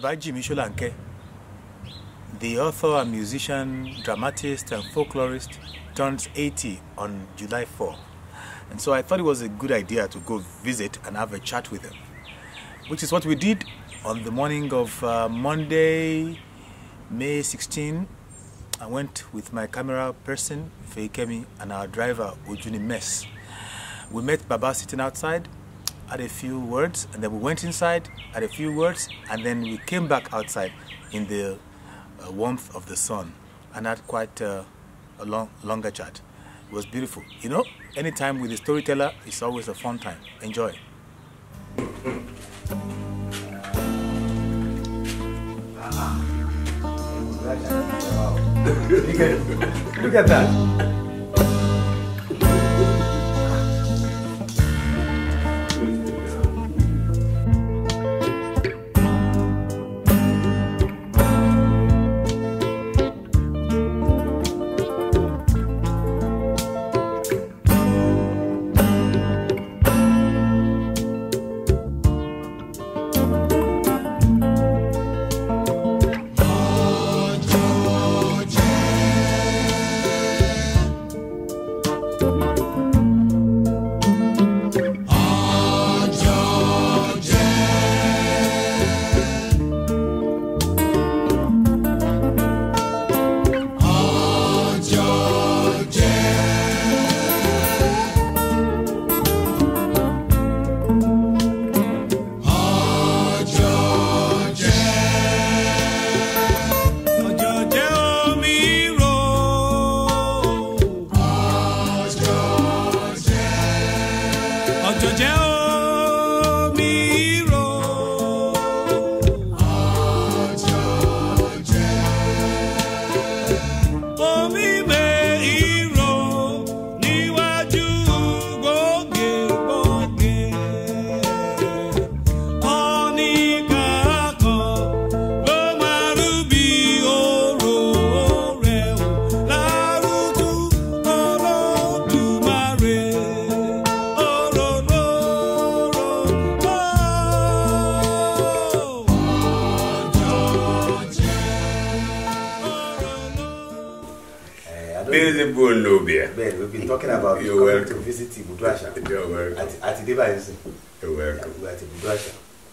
Baba Jimi Solanke, the author and musician, dramatist and folklorist, turns 80 on July 4. And so I thought it was a good idea to go visit and have a chat with him, which is what we did on the morning of Monday, May 16. I went with my camera person, Feikemi, and our driver, Ujuni Mess. We met Baba sitting outside, had a few words, and then we went inside, had a few words, and then we came back outside in the warmth of the sun and had quite a longer chat. It was beautiful. You know, anytime with a storyteller, it's always a fun time. Enjoy. Look at that.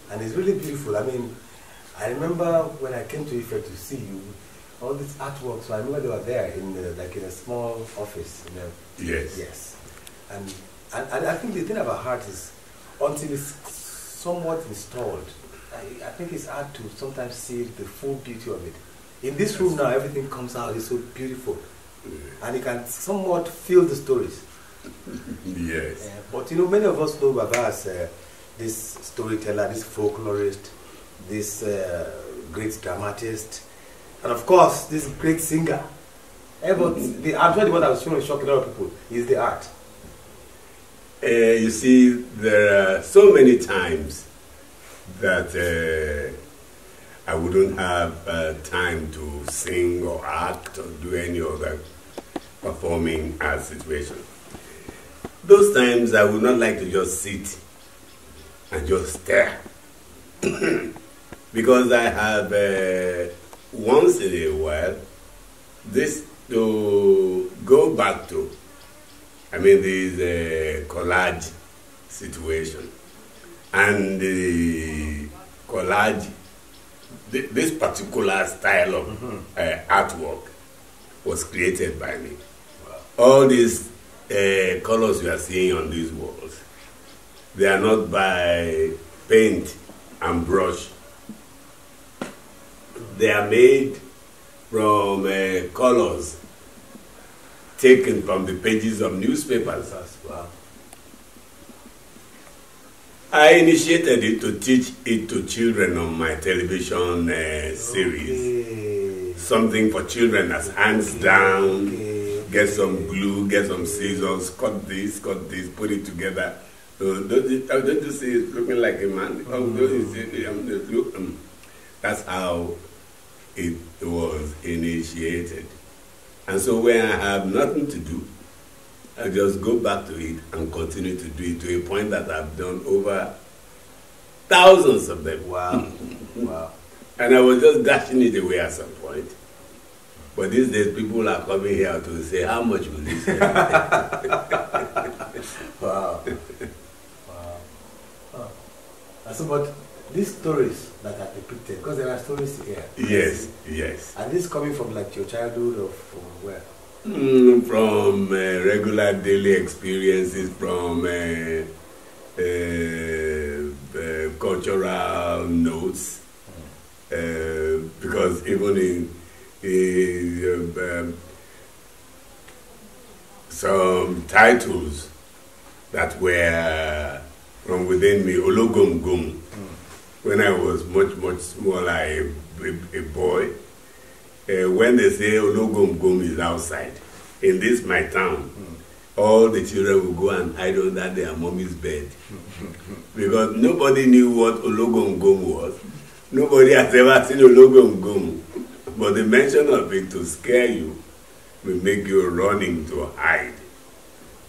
And it's really beautiful. I mean, I remember when I came to Ifa to see you, all these artworks. So I remember they were there in the, like in a small office. You know? Yes. Yes. And I think the thing about art is, until it's somewhat installed, I think it's hard to sometimes see the full beauty of it. In this room now, everything comes out. It's so beautiful, and you can somewhat feel the stories. Yes. But you know, many of us know Baba as this storyteller, this folklorist, this great dramatist, and of course, this great singer. But I'm sure what I was showing shocked a lot of people is the art. You see, there are so many times that I wouldn't have time to sing or act or do any other performing art situation. Those times I would not like to just sit and just stare because I have once in a while this to go back to. I mean, this collage situation and the collage, this particular style of artwork was created by me. Wow. All these colors you are seeing on these walls, they are not by paint and brush. They are made from colors taken from the pages of newspapers. Wow. I initiated it to teach it to children on my television series. Something for children as hands down. Get some glue, get some scissors, cut this, put it together. So don't you see it's looking like a man? That's how it was initiated. And so when I have nothing to do, I just go back to it and continue to do it to a point that I've done over thousands of them. Wow. Wow. And I was just dashing it away at some point. But these days, people are coming here to say, how much will this be? Wow. Wow. Wow. So, but these stories that are depicted, because there are stories here. Yes, yes. And this coming from like your childhood or from where? From regular daily experiences, from cultural notes, because even in some titles that were from within me, Ologum Gum, when I was much smaller, a boy, when they say Ologum Gum is outside, in this my town, all the children will go and hide under their mommy's bed. Because nobody knew what Ologum Gum was. Nobody has ever seen Ologum Gum. But the mention of it to scare you will make you running to hide.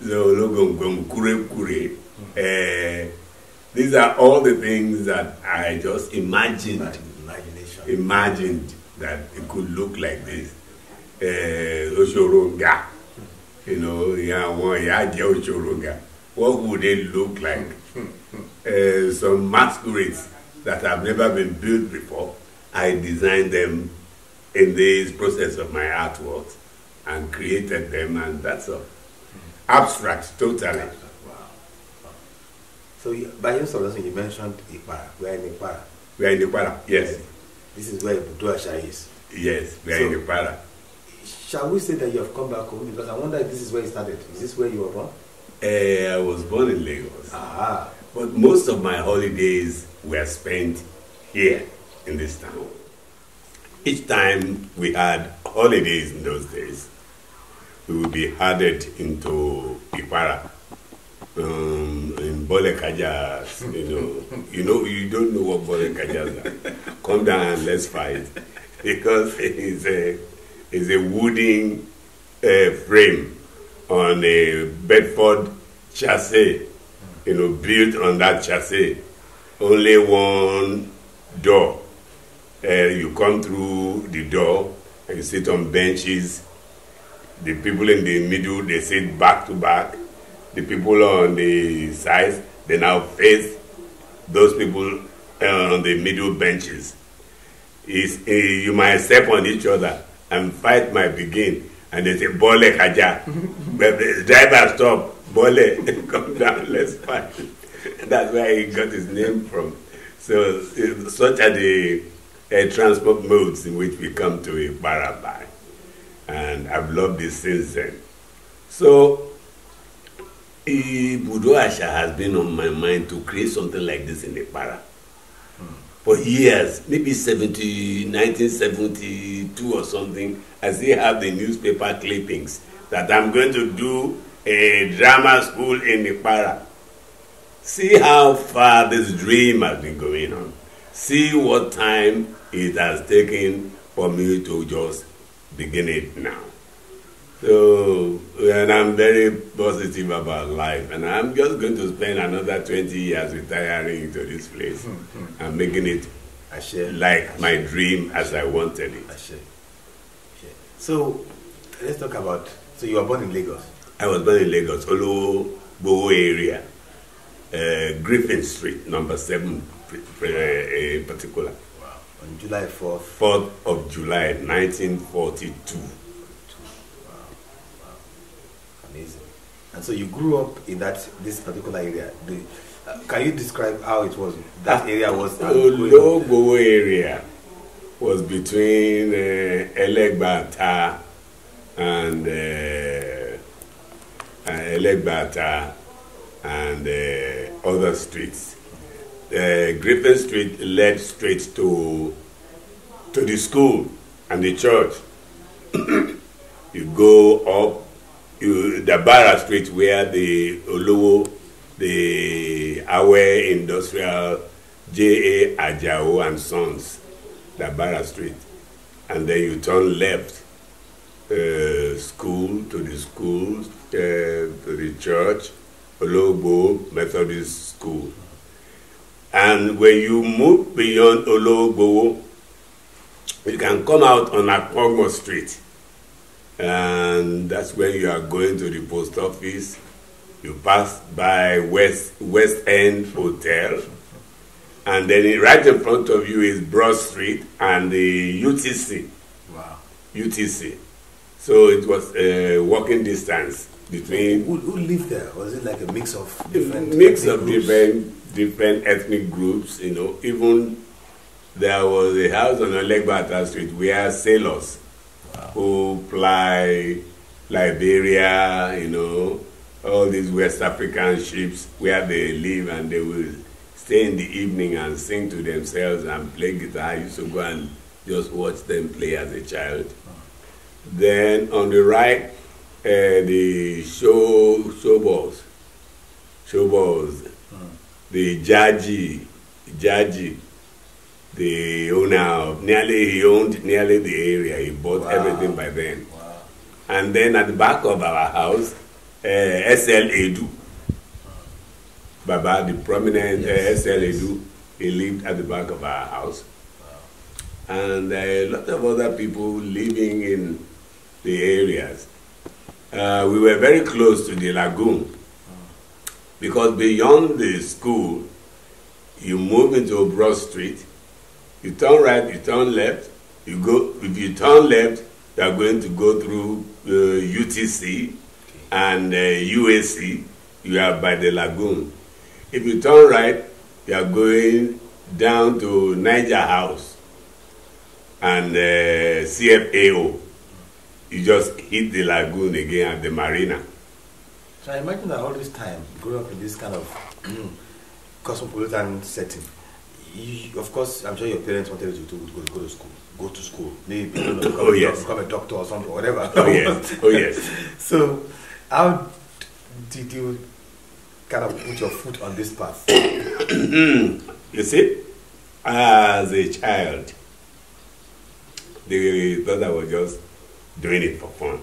So Ologum Gum, Kure. These are all the things that I just imagined. Imagined that it could look like this. Oshoronga. You know, what would they look like? Some masquerades that have never been built before, I designed them in this process of my artworks and created them, and that's all. Abstract, totally. Wow. Wow. So, by your solution, you mentioned Ipara. We are in Ipara. We are in Ipara, yes. This is where Budo Asha is. Yes, we are in Ipara. Shall we say that you have come back home? Because I wonder if this is where you started. Is this where you were born? I was born in Lagos. Ah. But most of my holidays were spent here in this town. Each time we had holidays in those days, we would be herded into Ipara, in Bolekajas. You don't know what Bolekajas are. Come down and let's fight, because it's a wooden frame on a Bedford chassis, built on that chassis. Only one door. You come through the door and you sit on benches. The people in the middle, they sit back to back. The people on the sides, they now face those people on the middle benches. You might step on each other and fight might begin, and they say, Bole Kaja, driver stop, Bole, come down, let's fight. That's where he got his name from. So, such are the transport modes in which we come to Ipara by. And I've loved this since then. So, Budo Asha has been on my mind to create something like this in Ipara. For years, maybe 1972 or something, I still have the newspaper clippings that I'm going to do a drama school in Ipara. See how far this dream has been going on. See what time it has taken for me to just begin it now. So, and I'm very positive about life, and I'm just going to spend another 20 years retiring into this place and making it like my dream as I wanted it. So, let's talk about, so you were born in Lagos? I was born in Lagos, Olowo Bo-O area, Griffin Street, number 7 in particular. Wow, on July 4th? 4th of July, 1942. Amazing. And so you grew up in this particular area. Can you describe how it was? That area was... Olowo Bo-O area was between Elekbata and other streets. Griffin Street led straight to the school and the church. You go up Dabara Street, where the Olowo, the Awe Industrial, J.A. Ajao and Sons, Dabara Street. And then you turn left, to the school, to the church, Olowo Bo-O Methodist School. And when you move beyond Olowo Bo-O, But you can come out on Akongor Street, and that's when you are going to the post office. You pass by West End Hotel, and then right in front of you is Broad Street and the UTC. Wow. UTC. So it was a walking distance between. Who lived there? Was it like a mix of different? Mix of different ethnic groups, you know. Even there was a house on Lake Bata Street where sailors, wow, who ply Liberia, you know, all these West African ships, where they live and they will stay in the evening and sing to themselves and play guitar. I used to go and just watch them play as a child. Then on the right, the show balls, the Jaji, the owner of he owned nearly the area. He bought, wow, everything by then. Wow. And then at the back of our house, S.L. Edu, Baba, the prominent, yes, S.L. Edu, he lived at the back of our house. Wow. And a lot of other people living in the areas. We were very close to the lagoon, because beyond the school, you move into Broad Street, you turn right, you turn left, you go, if you turn left, you are going to go through UTC and UAC, you are by the lagoon. If you turn right, you are going down to Niger House and CFAO. You just hit the lagoon again at the marina. So I imagine that all this time, growing up in this kind of cosmopolitan setting, you, of course, I'm sure your parents wanted you to go to school. Go to school. Maybe become a doctor or something, or whatever. Oh, yes. Oh, yes. So how did you kind of put your foot on this path? You see, as a child, they thought I was just doing it for fun.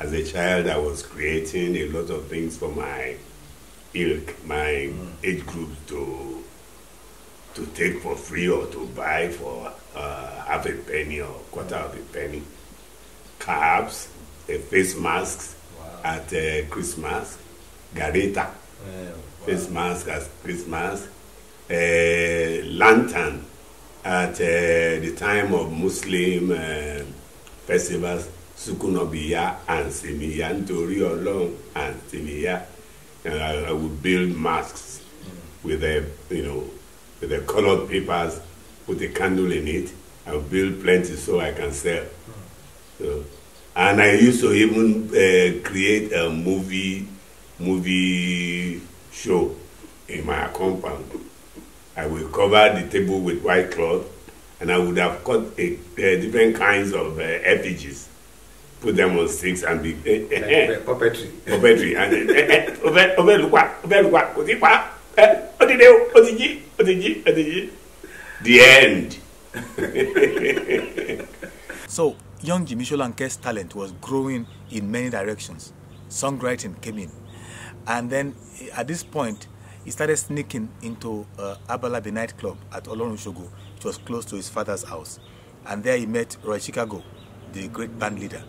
As a child, I was creating a lot of things for my ilk, my age group to take for free or to buy for half a penny or quarter of a penny. Caps, face masks, wow, at Christmas, garita, wow, face mask at Christmas, lantern at the time of Muslim festivals, Sukunobiya and Simiya, Tori Olong and Simiya. And I would build masks with a, you know, with the colored papers, put a candle in it. I would build plenty so I can sell. So, and I used to even create a movie show in my compound. I would cover the table with white cloth, and I would have cut different kinds of effigies, put them on sticks and be puppetry and the end. So young Jimi Solanke's talent was growing in many directions. Songwriting came in, and then at this point he started sneaking into Abalabi nightclub at Olorunshogo, which was close to his father's house, and there he met Roy Chicago, the great band leader.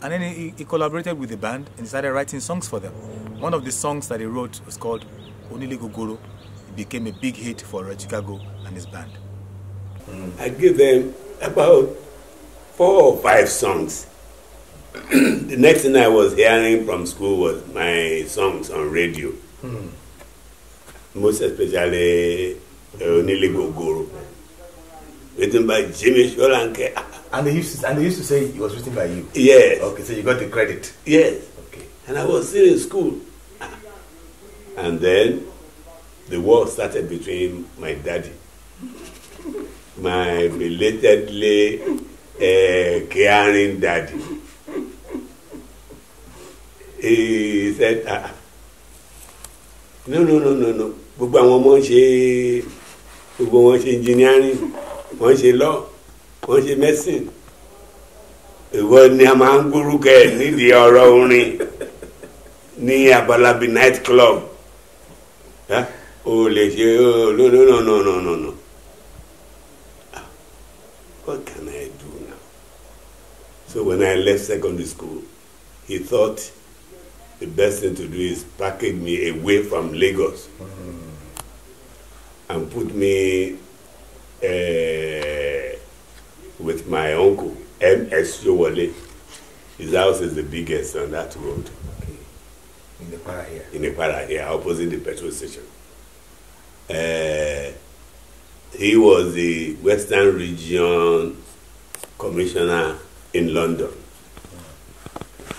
And then he collaborated with the band and started writing songs for them. One of the songs that he wrote was called Oniligogoro. It became a big hit for Chicago and his band. I gave them about 4 or 5 songs. The next thing I was hearing from school was my songs on radio. Most especially Oniligogoro, written by Jimi Solanke. And they used to say it was written by you? Yes. Okay, so you got the credit? Yes. Okay. And I was still in school. And then the war started between my daddy, my belatedly caring daddy. He said, no. Gbogbo àwọn ọmọ ṣe engineering, wọ́n ṣe law, wọ́n ṣe medicine. Ìwọ ni a máa ń gbórúkẹ nídìí ọ̀rọ̀ orin ní Abalabi night club. O lè ṣe no. what can I do now? So when I left secondary school, he thought the best thing to do is package me away from Lagos and put me with my uncle, M.S. Yowale. His house is the biggest on that road. Okay. In Ipara here? In Ipara here, opposite the petrol station. He was the Western Region Commissioner in London.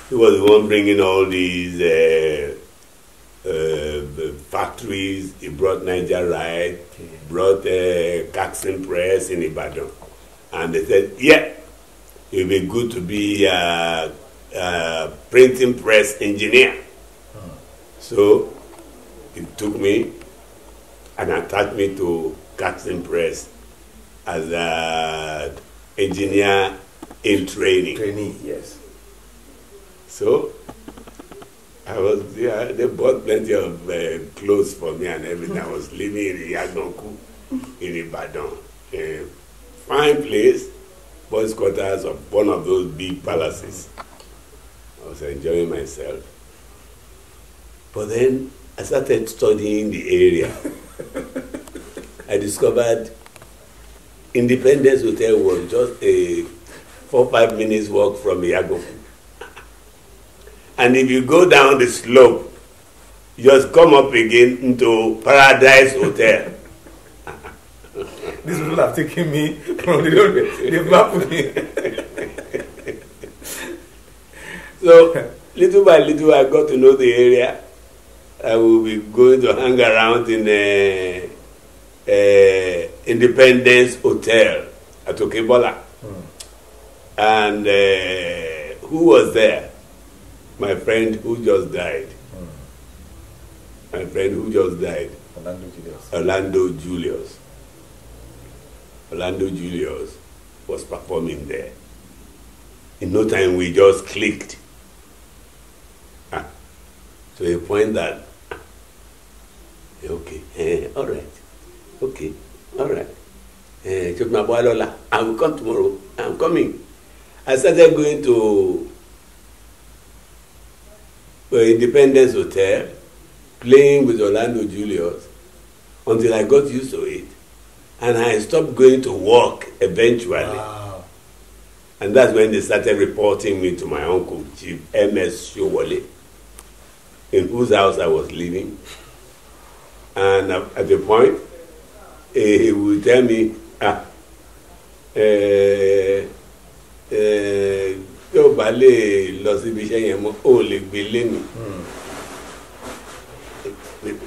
He was the one bringing all these factories. He brought Niger Ride, brought Caxton Press in Ibadan. And they said, yeah, it would be good to be a printing press engineer. Oh. So he took me and attached me to Caxton Press as an engineer in training. Trainee, yes. So I was there. They bought plenty of clothes for me and everything. I was living in Yagonku, in Ibadan, a fine place, boys' quarters of one of those big palaces. I was enjoying myself. But then I started studying the area. I discovered Independence Hotel was just a 4 or 5 minutes walk from Yagonku. And if you go down the slope, you just come up again into Paradise Hotel. These people have taken me from the road. They've mapped me. So, little by little, I got to know the area. I will be going to hang around in the Independence Hotel at Okebola. And who was there? My friend who just died. My friend who just died. Orlando Julius. Orlando Julius. Orlando Julius was performing there. In no time, we just clicked. To a point that, okay, all right, okay, all right. I will come tomorrow. I'm coming. I started going to Independence Hotel, playing with Orlando Julius until I got used to it. And I stopped going to work eventually. Wow. And that's when they started reporting me to my uncle, Chief M.S. Showale, in whose house I was living. And at the point, he would tell me,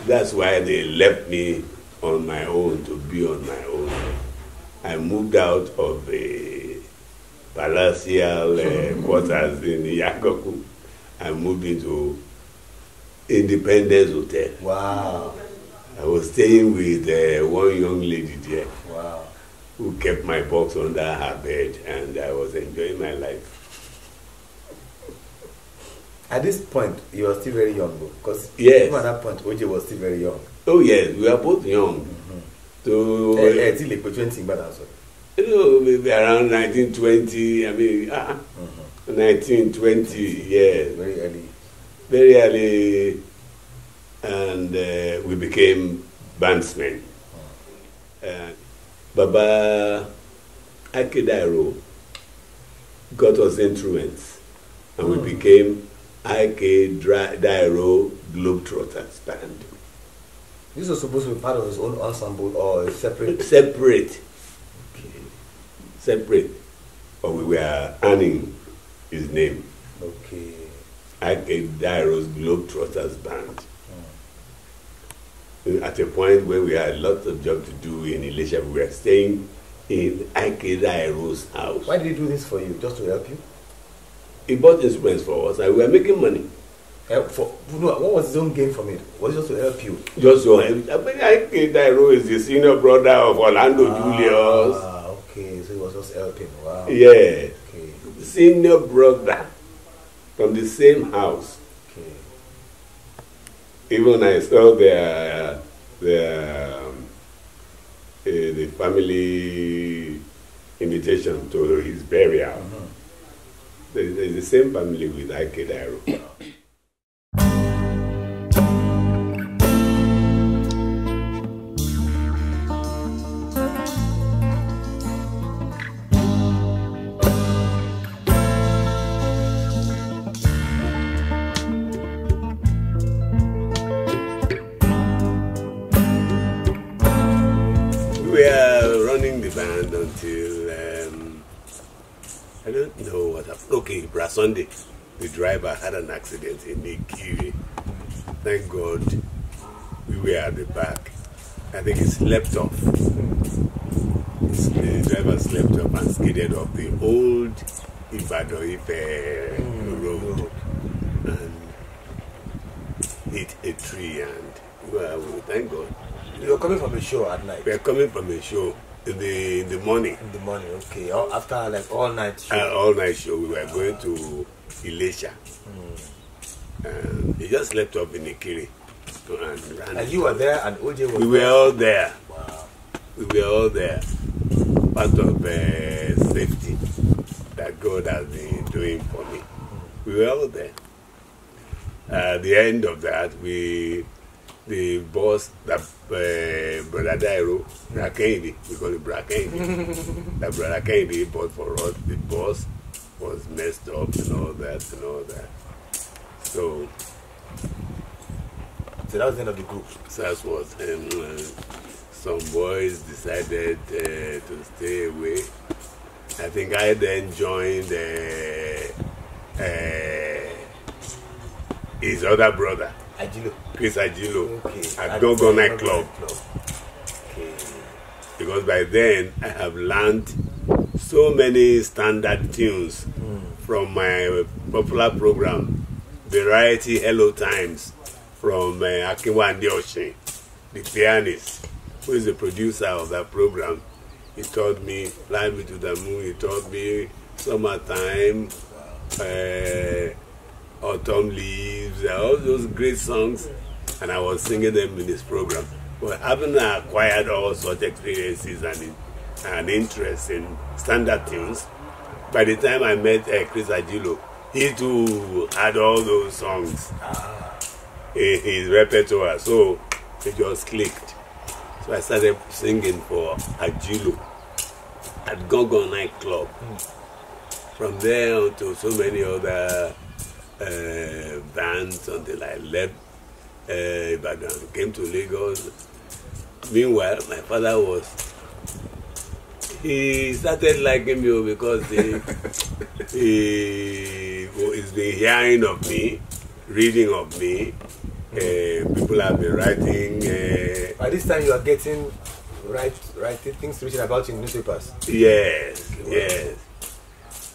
that's why they left me on my own, to be on my own. I moved out of the palacial quarters in Yagoku. I moved into Independence Hotel. Wow. I was staying with one young lady there. Wow. Who kept my box under her bed, and I was enjoying my life. At this point, you were still very young, because yes. Even at that point, Oje was still very young. Oh yes, we were both young. So until like 20, but also, you know, maybe around 1920. I mean, 1920. Yeah, very early. Very early, and we became bandsmen. Baba I.K. Dairo got us instruments, and we became I.K. Dairo Globetrotters band. This was supposed to be part of his own ensemble or separate? Separate. Okay. Separate. But we were earning his name. Okay. I.K. Dairo's Globetrotters band. At a point where we had lots of job to do in Elisha, we were staying in I.K. Dairo's house. Why did he do this for you? Just to help you? He bought instruments for us and we were making money. What was his own gain from it? Was it just to help you? Just to help. I mean, I.K. Dairo is the senior brother of Orlando Julius. Ah, okay. So he was just helping. Wow. Yeah. Okay. Senior brother from the same house. Even I saw the family invitation to his burial. There's the same family with I.K. Dairo. Sunday, the driver had an accident in the Kiri. Thank God we were at the back. I think he slept off. The driver slept off and skidded off the old Ife road and hit a tree. And well, thank God. You were coming from a show at night? We were coming from a show. In the morning. In the morning, okay. After like all night show. All night show, we were going to Ilesha. He just slept up in Ikiri. And you were there and OJ was there? We were all there. Wow. We were all there. Part of safety that God has been doing for me. We were all there. At the end of that, the boss, that Brother Dairo, Brakendi, we call it Brakendi, that Brother Kendi bought for us, the boss was messed up and all that and all that. So that was the end of the group. So that was, some boys decided to stay away. I think I then joined his other brother. Ajilo. Chris Ajilo, okay. At Dogo Night Club. Okay. Because by then I have learned so many standard tunes from my popular program, Variety Hello Times, from Akinwande Oshin, the pianist, who is the producer of that program. He taught me Fly Me to the Moon, he taught me Summertime, Autumn Leaves, all those great songs, and I was singing them in this program. Well, having acquired all such experiences and interest in standard tunes, by the time I met Chris Ajilo, he too had all those songs in his repertoire, so it just clicked. So I started singing for Ajilo at Gogo Night Club. From there on to so many other bands until I left Ibadan, came to Lagos. Meanwhile, my father he started liking me because he's been hearing of me, reading of me. People have been writing. By this time, you are getting writing things written about you in newspapers. Yes, yes.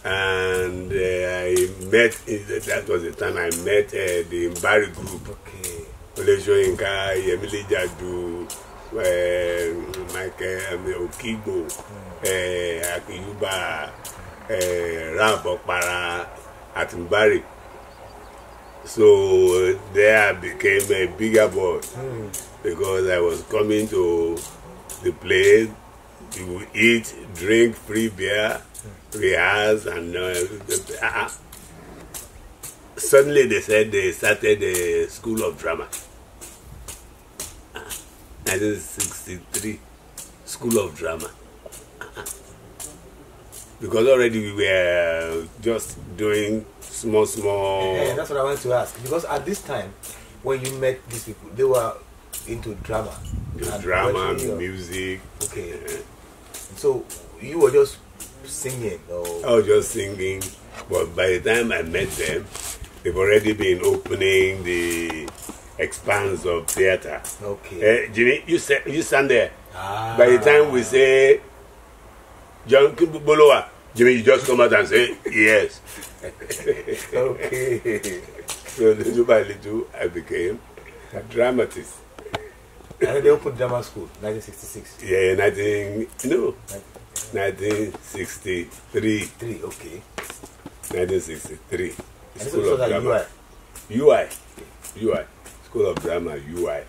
And that was the time I met the Mbari group. Okay. Oleshoinka, Yemili Jadu, Michael Okibo, Akin Euba, Rabokpara, at Mbari. So there I became a bigger boy because I was coming to the place, to eat, drink free beer, rehearse, and suddenly they said they started a School of Drama. 1963, School of Drama. Because already we were just doing small. Yeah, that's what I wanted to ask. Because at this time, when you met these people, they were into drama. Drama, music. Okay. So you were just singing? Or? I was just singing, but by the time I met them, they've already been opening the expanse of theater. Okay. Jimmy, you stand there. By the time we say, John Kimboloa, Jimmy, you just come out and say, yes. Okay. So little by little, I became a dramatist. And they opened drama school, 1966. Yeah, 1963. Three, okay. 1963. School of Drama. UI. School of Drama, UI.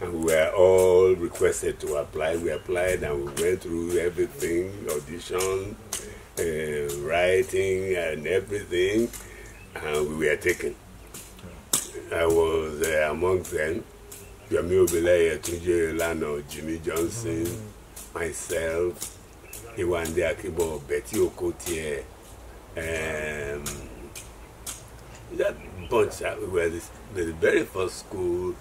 And we were all requested to apply. We applied and we went through everything, audition, writing and everything, and we were taken. I was amongst them. Jamil Belaya, Tunji Lano, Jimmy Johnson, myself, Iwande Akibo, Betty Okotie, that bunch. We were the very first school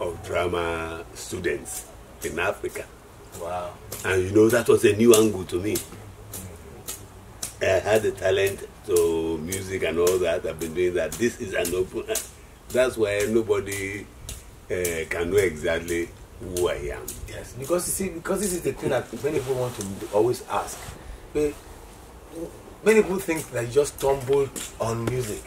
of drama students in Africa. Wow. And you know, that was a new angle to me. I had the talent to music and all that. I've been doing that. This is an open. That's why nobody can know exactly who I am. Yes, because you see, because this is the thing that many people want to always ask. But many people think that you just stumbled on music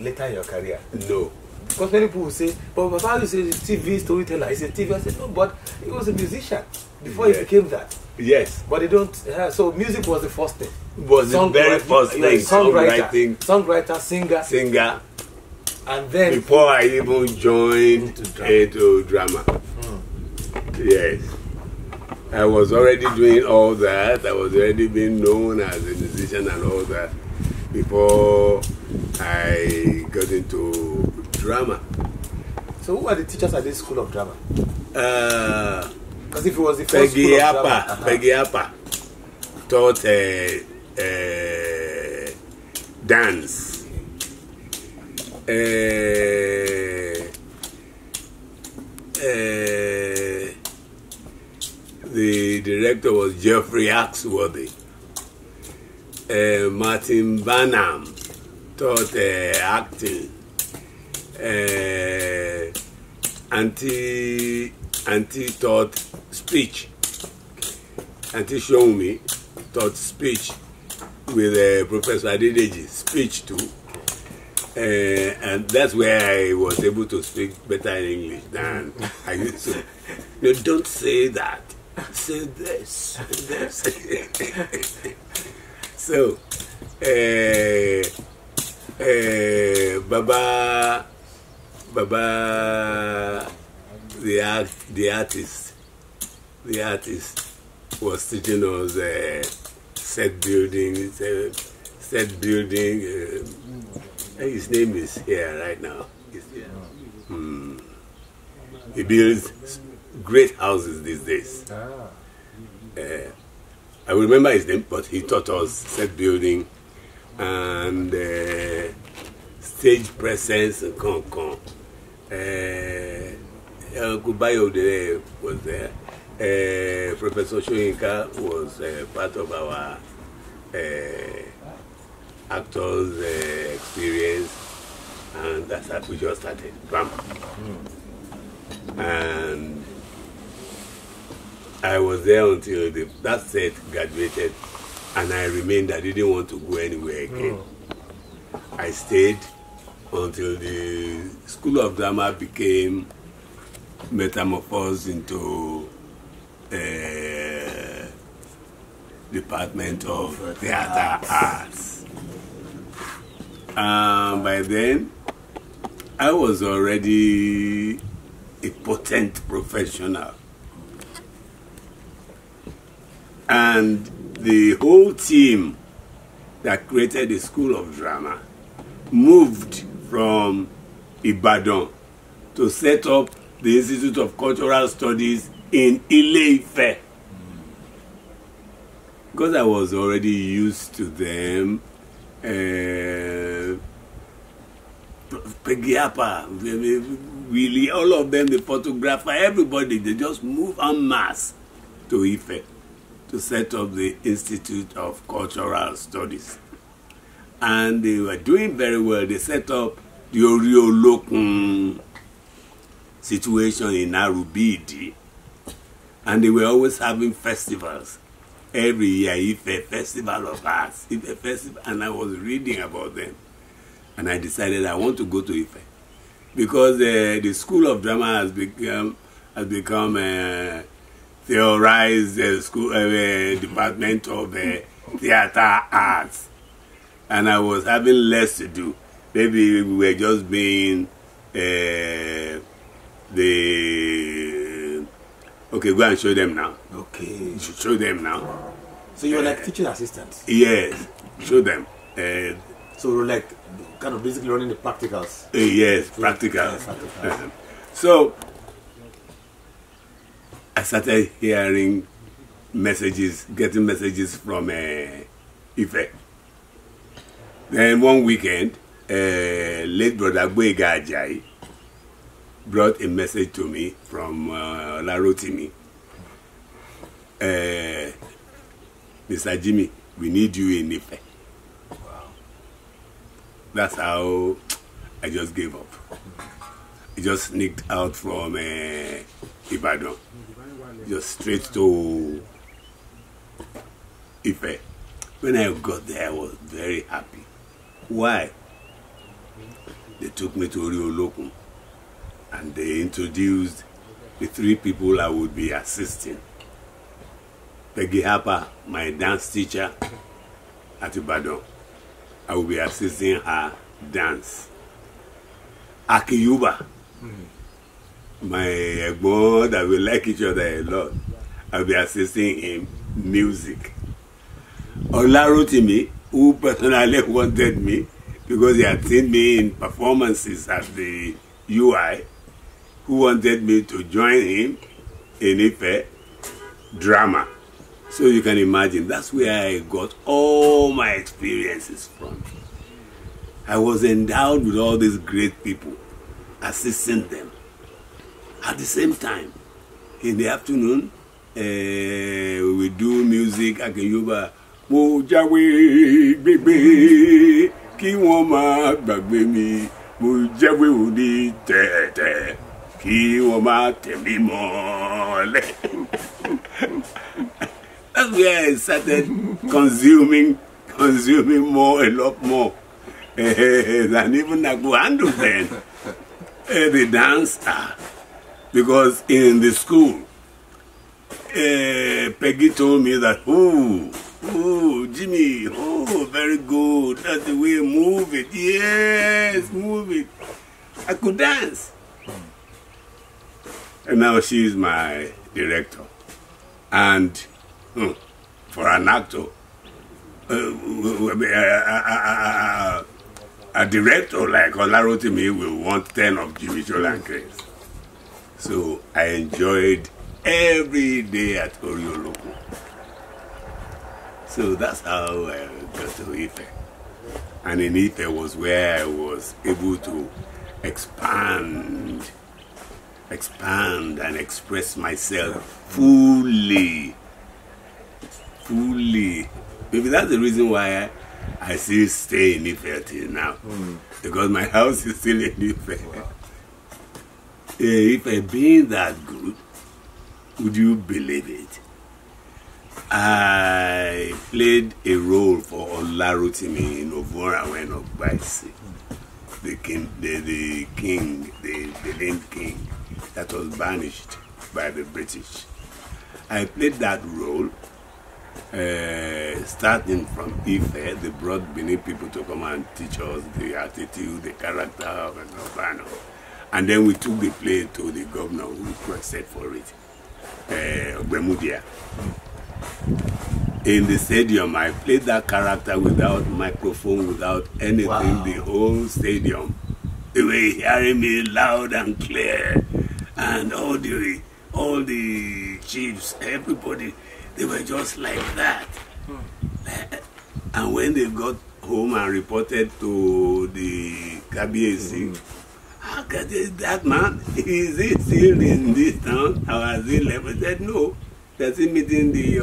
later in your career. No. Because many people will say, but my father is a TV storyteller, he's a TV. I said, no, but he was a musician before he became that. Yes. But they don't, so music was the first thing. Was the very first thing. Songwriter, singer. And then. Before I even joined into drama. Yes. I was already doing all that. I was already being known as a musician and all that before I got into drama. So who are the teachers at this school of drama? Because if it was the first Peggy Appa, school of drama, Peggy Appa taught dance. The director was Jeffrey Axworthy. Martin Banham taught acting. Auntie taught speech. Auntie Shomi taught speech with Professor Adedeji, speech too. And that's where I was able to speak better in English than I used to. No, don't say that. Say this. So, Baba, the artist was teaching us set building. His name is here right now. He builds great houses these days. I remember his name, but he taught us set building and stage presence and con. Kubayo was there. Professor Shoyinka was part of our actors' experience, and that's how we just started drama. And I was there until that set graduated, and I remained. I didn't want to go anywhere again. I stayed until the School of Drama became metamorphosed into a Department of Theatre Arts. By then, I was already a potent professional. And the whole team that created the School of Drama moved from Ibadan to set up the Institute of Cultural Studies in Ile-Ife. Because I was already used to them. Peggy Appa, really, all of them, the photographer, everybody, they just moved en masse to Ife to set up the Institute of Cultural Studies. And they were doing very well. They set up the Ori Olokun situation in Arubidi. And they were always having festivals. Every year, Ife Festival of Arts, Ife Festival. And I was reading about them. And I decided I want to go to Ife. Because the School of Drama has become a theorized school, department of theater arts. And I was having less to do. Maybe we were just being the Okay, go and show them now. Okay. Show them now. So you're like teaching assistants? Yes. Show them. So we're like kind of basically running the practicals? Yes, practicals. So I started hearing messages, getting messages from Ife. Then one weekend, late brother Boyega Ajayi brought a message to me from Ola Rotimi. Mr. Jimmy, we need you in Ife. Wow. That's how I just gave up. It just sneaked out from Ibadan, just straight to Ife. When I got there, I was very happy. Why? They took me to Ori Olokun and they introduced the three people I would be assisting. Peggy Appa, my dance teacher at Ibadan, I will be assisting her dance. Akin Euba, my boy that we like each other a lot, I will be assisting him music. Ola Rotimi, who personally wanted me because he had seen me in performances at the UI, who wanted me to join him in Ife drama. So you can imagine, that's where I got all my experiences from. I was endowed with all these great people, assisting them. At the same time, in the afternoon, we do music. Akin Euba, mo jawe gbegbe ki won ma gbagbe mi, mo jawe odi tete ki won ma temi mole. That's where I started consuming more, a lot more than even I could handle then. The dancer, because in the school, Peggy told me that, oh, Jimmy, oh, very good. That's the way. Move it. Yes, move it. I could dance. And now she is my director. And for an actor, a director like Ola Rotimi will want 10 of Jimmy Solanke. So I enjoyed every day at Ori Olokun. So that's how I got to Ife. And in Ife was where I was able to expand and express myself fully. Maybe that's the reason why I still stay in Ife till now. Because my house is still in Ife. Wow. Ife being that good, would you believe it? I played a role for Ola Rotimi in Ovora when Ogbaisi, the lame king that was banished by the British. I played that role. Starting from Ife, they brought Benin people to come and teach us the attitude, the character of an Obano. And then we took the play to the governor who requested for it, Bemudia. In the stadium, I played that character without microphone, without anything. Wow. The whole stadium, they were hearing me loud and clear, and all the chiefs, everybody. They were just like that. And when they got home and reported to the KBAC, how can that man, is he still in this town? Or has he left? I said, no. They're still meeting the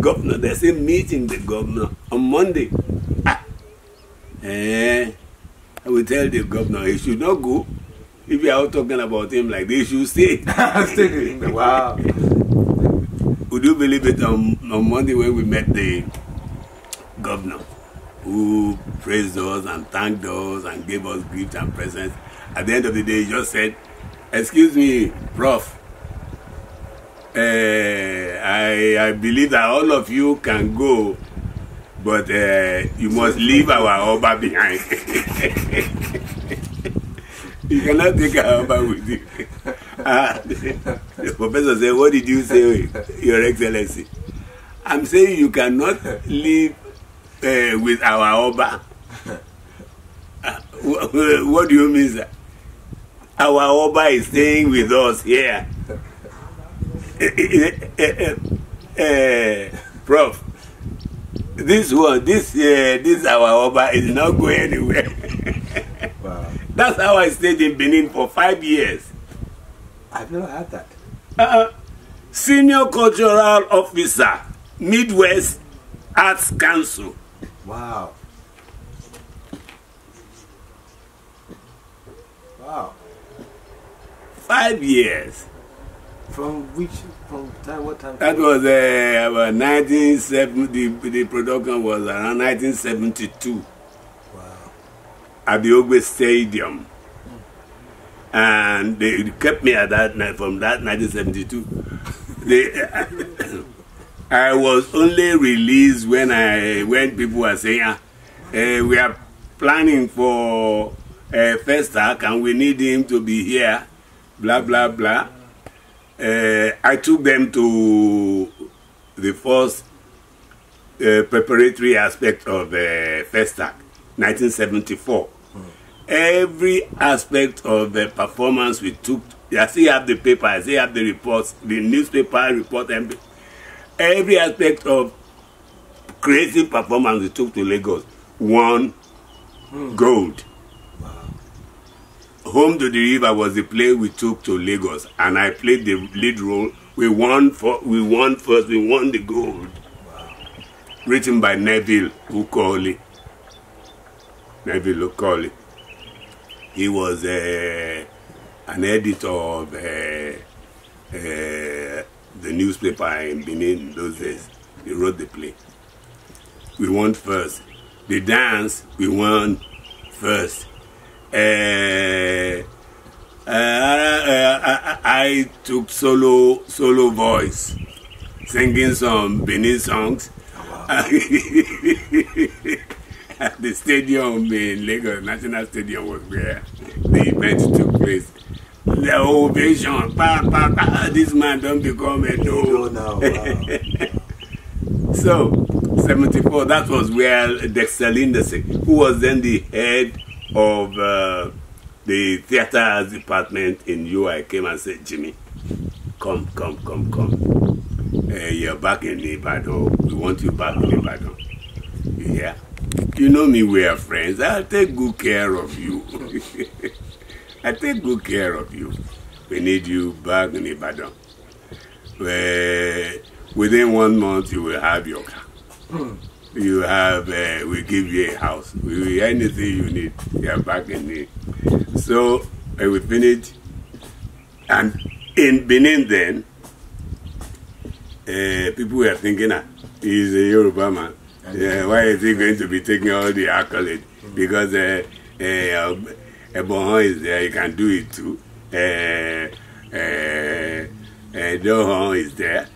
governor. They're still meeting the governor on Monday. I will tell the governor, he should not go. If you are talking about him like this, you should stay. Wow. Would you believe it, on Monday when we met the governor who praised us and thanked us and gave us gifts and presents, at the end of the day he just said, excuse me, Prof, I believe that all of you can go, but you must leave our Oba behind. You cannot take our Oba with you. The professor said, what did you say, Your Excellency? I'm saying you cannot live with our Oba. What do you mean, sir? Our Oba is staying with us here. Prof, this our Oba is not going anywhere. Wow. That's how I stayed in Benin for 5 years. I've never had that. Senior Cultural Officer, Midwest Arts Council. Wow. Wow. 5 years. From time, what time? That was about 1970, the production was around 1972. Wow. At the Ogbe Stadium. And they kept me at that night from that 1972. I was only released when people were saying, we are planning for FESTAC and we need him to be here, blah, blah, blah. I took them to the first preparatory aspect of FESTAC, 1974. Every aspect of the performance we took, I still have the paper, I still have the reports, the newspaper report, and every aspect of creative performance we took to Lagos, won gold. Wow. Home to the River was the play we took to Lagos, and I played the lead role. We won the gold. Wow. Written by Neville Ukoli. Neville Ukoli. He was an editor of the newspaper in Benin in those days. He wrote the play. We won first. The dance, we won first. I took solo voice, singing some Benin songs. Oh, wow. At the stadium in Lagos, National Stadium was where the event took place. The ovation, pa, pa, pa, this man don't become a no. No, wow. So, 74, that was where Dexter Lindsay, who was then the head of the theater department in UI, came and said, Jimmy, come. You're back in Ibadan. We want you back in Ibadan. Yeah. You know me, we are friends. I'll take good care of you. I take good care of you. We need you back in Ibadan. Within 1 month, you will have your car. You have, we give you a house. Anything you need, you are back in it. So we finished. And in Benin then, people were thinking, he's a Yoruba man. Yeah, why is he going to be taking all the accolades? Because Ebohan is there, he can do it too. Dohan is there,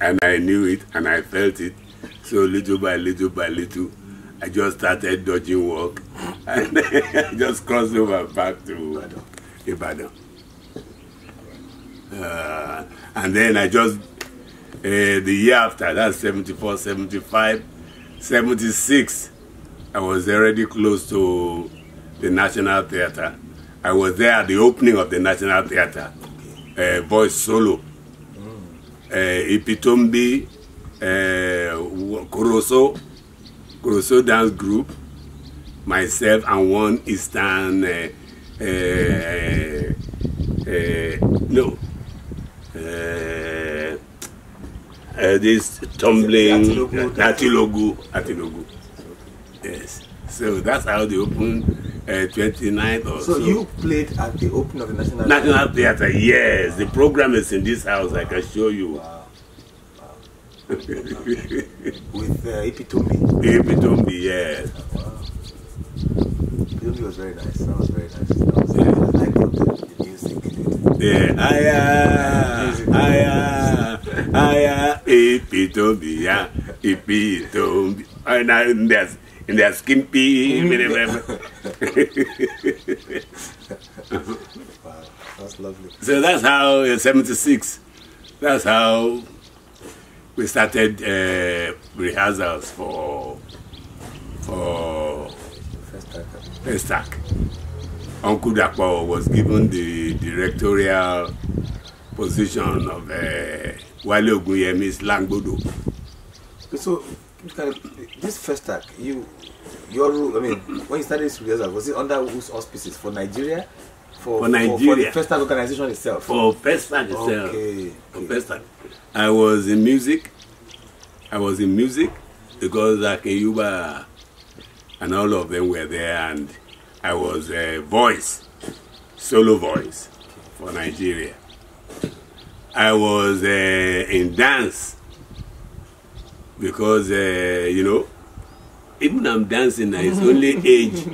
and I knew it and I felt it. So little by little by little, I just started dodging work and I just crossed over back to Ibadan. And then I just, the year after, that's 74, 75, 76, I was already close to the National Theater. I was there at the opening of the National Theater, voice solo. Ipi Tombi, Koroso dance group, myself and one Eastern, this tumbling Atilogu. Yes. So that's how they opened 29th or so. So you played at the opening of the National Theatre? Yes. Wow. The program is in this house. Wow. I can show you. Wow. Wow. With Ipi Tombi. Ipi Tombi, yes. Wow. Ipi Tombi was very nice. That was very nice. I liked the music in it. Yeah. Ipi Tombi, yeah. Ipi Tombi. And in their skimpy. Wow, that's lovely. So that's how, in 76, that's how we started rehearsals for FESTAC. Uncle Dapo was given the directorial position of Wale Ogunyemi's Langbodo. So, this FESTAC, your, I mean, when you started this rehearsal, was it under whose auspices? For Nigeria? For Nigeria. For the FESTAC organization itself? For FESTAC itself. Okay. For FESTAC. I was in music because Akin Euba and all of them were there, and I was a voice, solo voice for Nigeria. I was in dance because, you know, even I'm dancing now, it's only age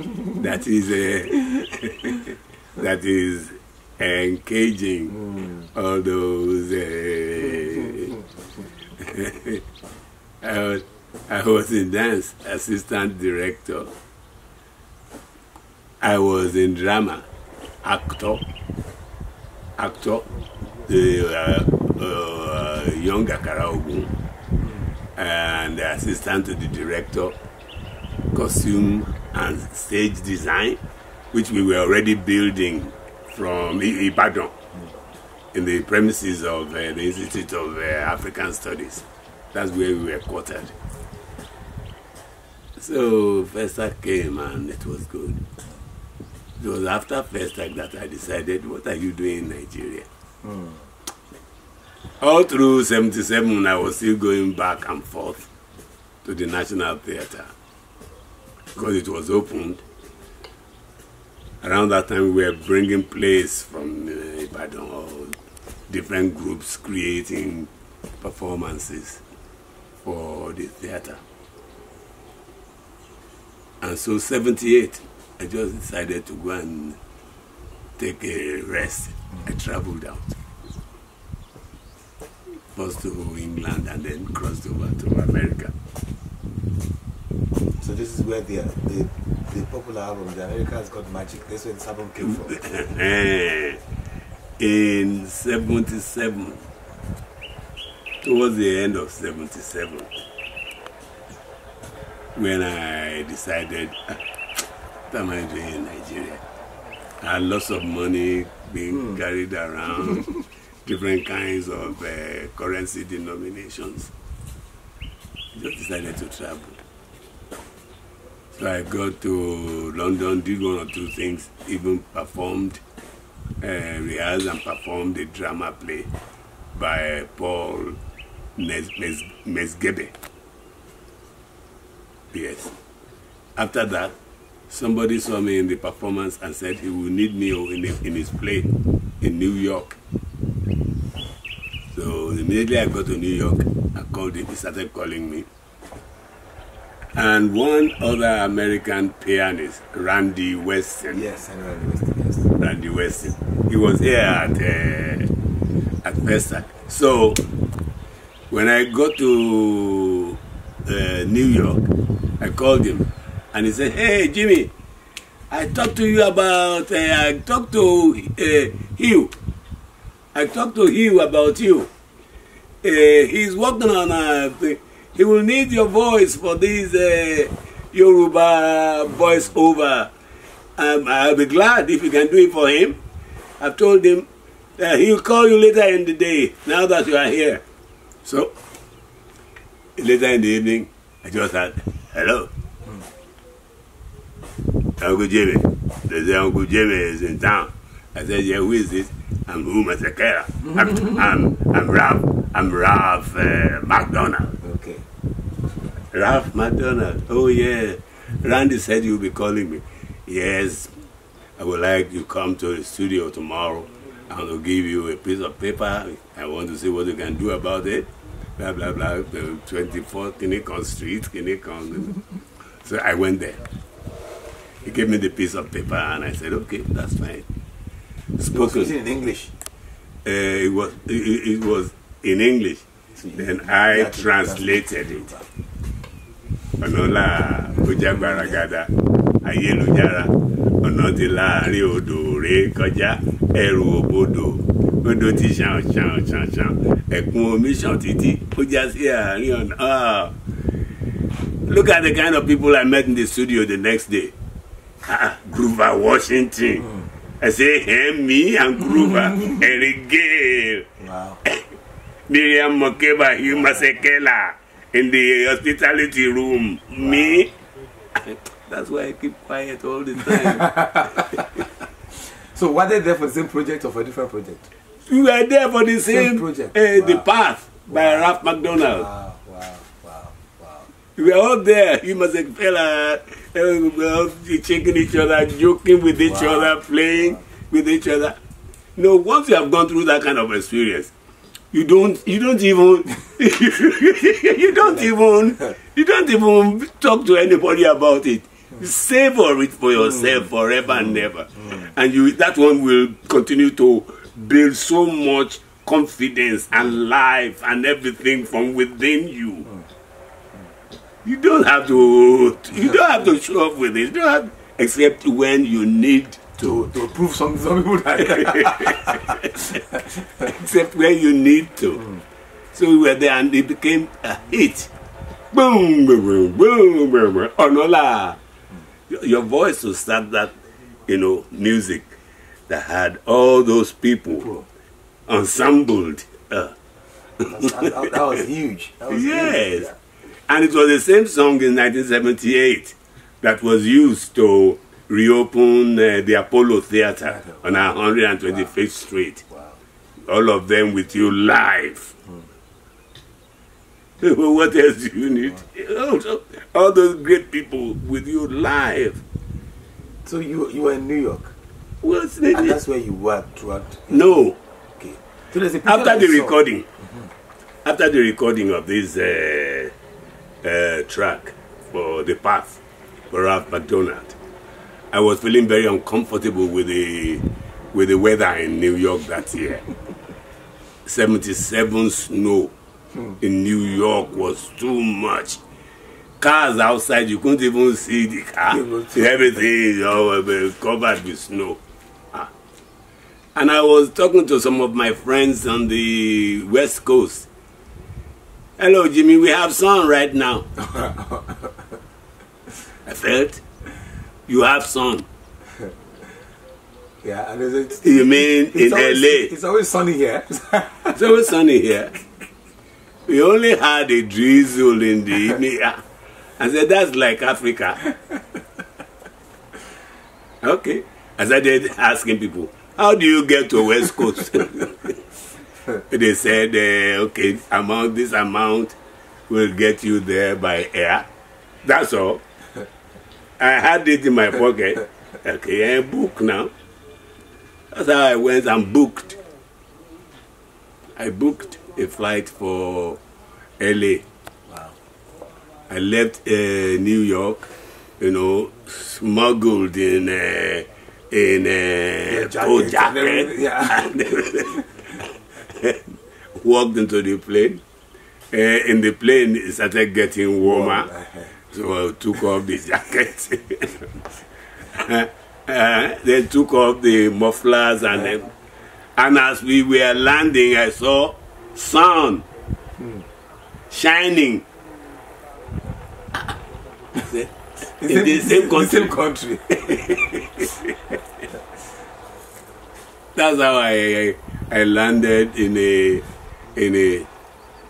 that is that is engaging all those. I was in dance assistant director. I was in drama actor, the young Akaraogun, and assistant to the director, costume and stage design, which we were already building from Ibadan in the premises of the Institute of African Studies. That's where we were quartered. So FESTAC came and it was good. It was after FESTAC that I decided, what are you doing in Nigeria? All through 77, I was still going back and forth to the National Theater because it was opened. Around that time, we were bringing plays from Ibadan, different groups creating performances for the theater. And so 78, I just decided to go and take a rest. I traveled out, first to England and then crossed over to America. So this is where the popular album, The Americans Got Magic, that's where this album came from. In 77, towards the end of 77, when I decided, what am I doing in Nigeria? I had lots of money being carried around, different kinds of currency denominations. I just decided to travel. So I got to London, did one or two things, even performed, rehearsed and performed a drama play by Paul Mesgebe. Yes. After that, somebody saw me in the performance and said he will need me in his play in New York. So immediately I got to New York, I called him, he started calling me. And one other American pianist, Randy Weston. Yes, I know Randy Weston. Yes. Randy Weston. He was here at FESTAC. So when I got to New York, I called him. And he said, "Hey, Jimmy, I talked to you about, I talked to Hugh about you. He's working on a thing. He will need your voice for this Yoruba voiceover. I'll be glad if you can do it for him. I've told him that he'll call you later in the day, now that you are here." So, later in the evening, I just said, "Hello. Uncle Jimmy." They say, "Uncle Jimmy is in town." I said, "Yeah, who is this?" "I'm Uma Sekera. I'm Ralph McDonald." Okay. "Ralph McDonald. Oh, yeah. Randy said you'll be calling me." "Yes. I would like you to come to the studio tomorrow. I will give you a piece of paper. I want to see what you can do about it. Blah, blah, blah. 24 Kinikon Street, Kinikon." So I went there. He gave me the piece of paper and I said, "Okay, that's fine." Spoken. Was it in English? It was in English. See, then I translated it. Onola Ojabaragada, Ayelujara, ona ti laare odo re koja eru obodo odo ti chan ekun omi chan titi o ja si aarin ona ah look at the kind of people I met in the studio the next day Groover Washington I say him me and Groover and Regale wow Miriam Mokeba Huma Sekela in the hospitality room wow. Me that's why I keep quiet all the time. So were they there for the same project or for a different project? You were there for the same project. Wow. The Path wow. by Ralph McDonald. Wow, wow, wow, wow. We were all there. You must have fell out. We were all checking each other, joking with each wow. other, playing wow. with each other. No, once you have gone through that kind of experience, you don't even talk to anybody about it. You savor it for yourself forever and ever. And you, that one will continue to build so much confidence and life and everything from within you. You don't have to show up with it. You don't have, except when you need to prove some people that except when you need to. So we were there and it became a hit. Boom, boom, boom, boom, boom. Onola. Your voice will start that, you know, music that had all those people ensembled. That was huge. That was yes. Huge. Yeah. And it was the same song in 1978 that was used to reopen the Apollo Theater on our 125th wow. Street. Wow. All of them with you live. What else do you need? Wow. All those great people with you live. So you were in New York? Well, and that's where you worked throughout? No. Okay. So after the recording, after the recording of this track for The Path, for Ralph McDonald, I was feeling very uncomfortable with the weather in New York that year. 77 snow. In New York was too much. Cars outside, you couldn't even see the car. Everything was covered with snow. And I was talking to some of my friends on the West Coast. Hello, Jimmy, we have sun right now. I felt, you have sun. Yeah, and it's, you mean in always, LA? It's always sunny here. It's always sunny here. We only had a drizzle in the evening. I said, that's like Africa. Okay. I started asking people, how do you get to West Coast? They said, okay, amount, this amount will get you there by air. That's all. I had it in my pocket. Okay, I book now. That's how I went and booked. I booked a flight for LA. Wow. I left New York, you know, smuggled in a jacket. Yeah. Walked into the plane. In the plane, it started getting warmer, so I took off the jacket. Then took off the mufflers and then, and as we were landing, I saw sun shining in the same country. That's how I landed in a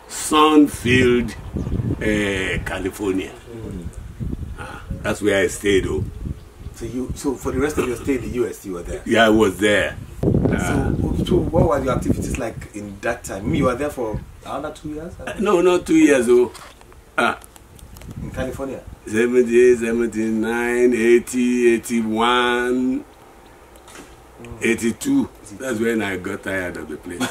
sun-filled California. That's where I stayed though. So for the rest of your stay in the US, you were there? Yeah, I was there. So what were your activities like in that time? You were there for another 2 years? No, not 2 years though. In California? 78, 79, 80, 81, 82. That's when I got tired of the place.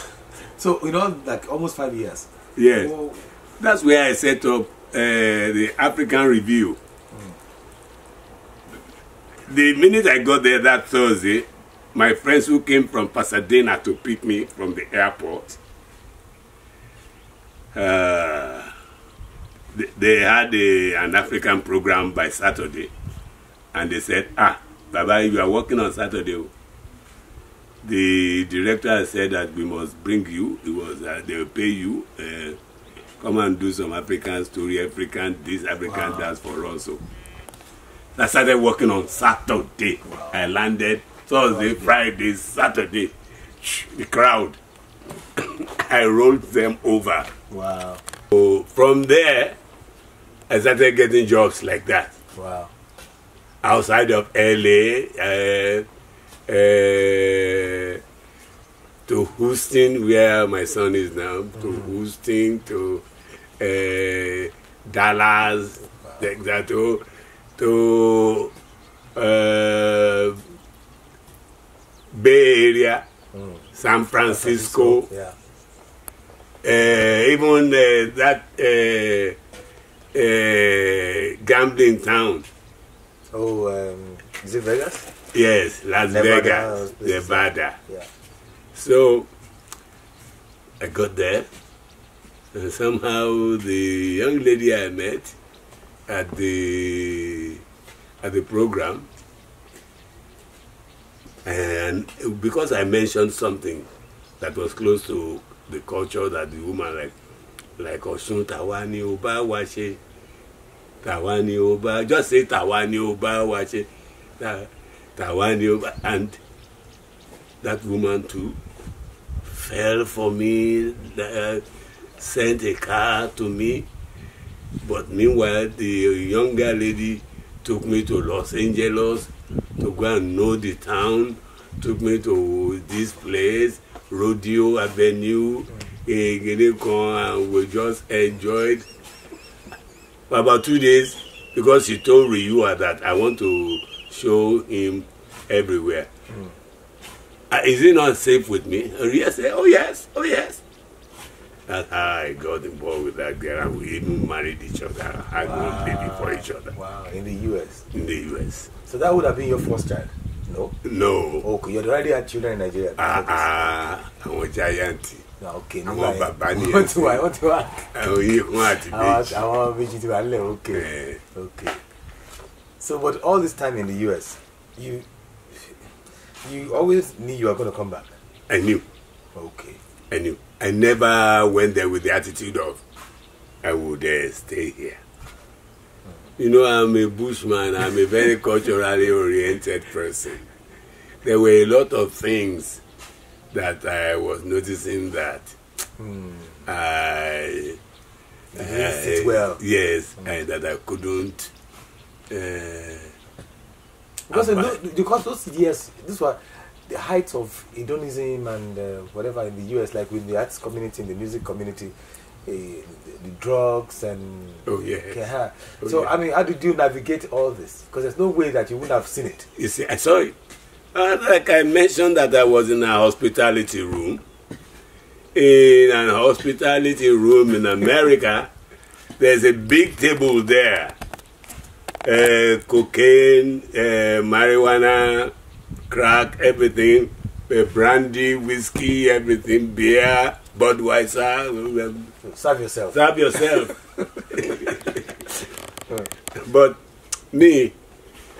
So, you know, like almost 5 years? Yes. Whoa. That's where I set up the African Review. The minute I got there that Thursday, my friends who came from Pasadena to pick me from the airport, they had an African program by Saturday, and they said, Baba, you are working on Saturday. The director said that we must bring you. It was they will pay you. Come and do some African story, African this, African that for us. So I started working on Saturday. Wow. I landed Thursday, Friday, Saturday. The crowd. I rolled them over. Wow. So from there, I started getting jobs like that. Wow. Outside of LA, to Houston, where my son is now, to Houston, to Dallas, Texas, to Bay Area, San Francisco, even that gambling town. Oh, is it Vegas? Yes, Las Vegas, Nevada. Yeah. So I got there, and somehow the young lady I met at the program, and because I mentioned something that was close to the culture that the woman like Osun Tawani Oba Wache, Tawani Oba, just say Tawani Oba Wache. And that woman too fell for me, sent a car to me. But meanwhile, the younger lady took me to Los Angeles to go and know the town, took me to this place, Rodeo Avenue, and we just enjoyed for about 2 days because she told Ryu that I want to show him everywhere. Is he not safe with me? And Ria said, oh yes, oh yes. That's how I got involved with that girl, and we even married each other. I wow. grew up for each other. Wow, in the US? In the US. So that would have been your first child? No? No. Okay, you already had children in Nigeria? I'm a giant. Okay, no, I'm a babani. What do I? I want to be okay. Okay. So, but all this time in the U.S., you always knew you were going to come back? I knew. Okay. I knew. I never went there with the attitude of, I would stay here. You know, I'm a bushman. I'm a very culturally oriented person. There were a lot of things that I was noticing that I didn't sit well. Yes, and that I couldn't. Because those years, these were the heights of hedonism and whatever in the US, like with the arts community and the music community, the drugs and... Oh, yeah. So, I mean, how did you navigate all this? Because there's no way that you wouldn't have seen it. You see, I saw it. Like I mentioned that I was in a hospitality room. In a hospitality room in America, there's a big table there. Cocaine, marijuana, crack, everything, brandy, whiskey, everything, beer, Budweiser. Serve yourself. Serve yourself. But me,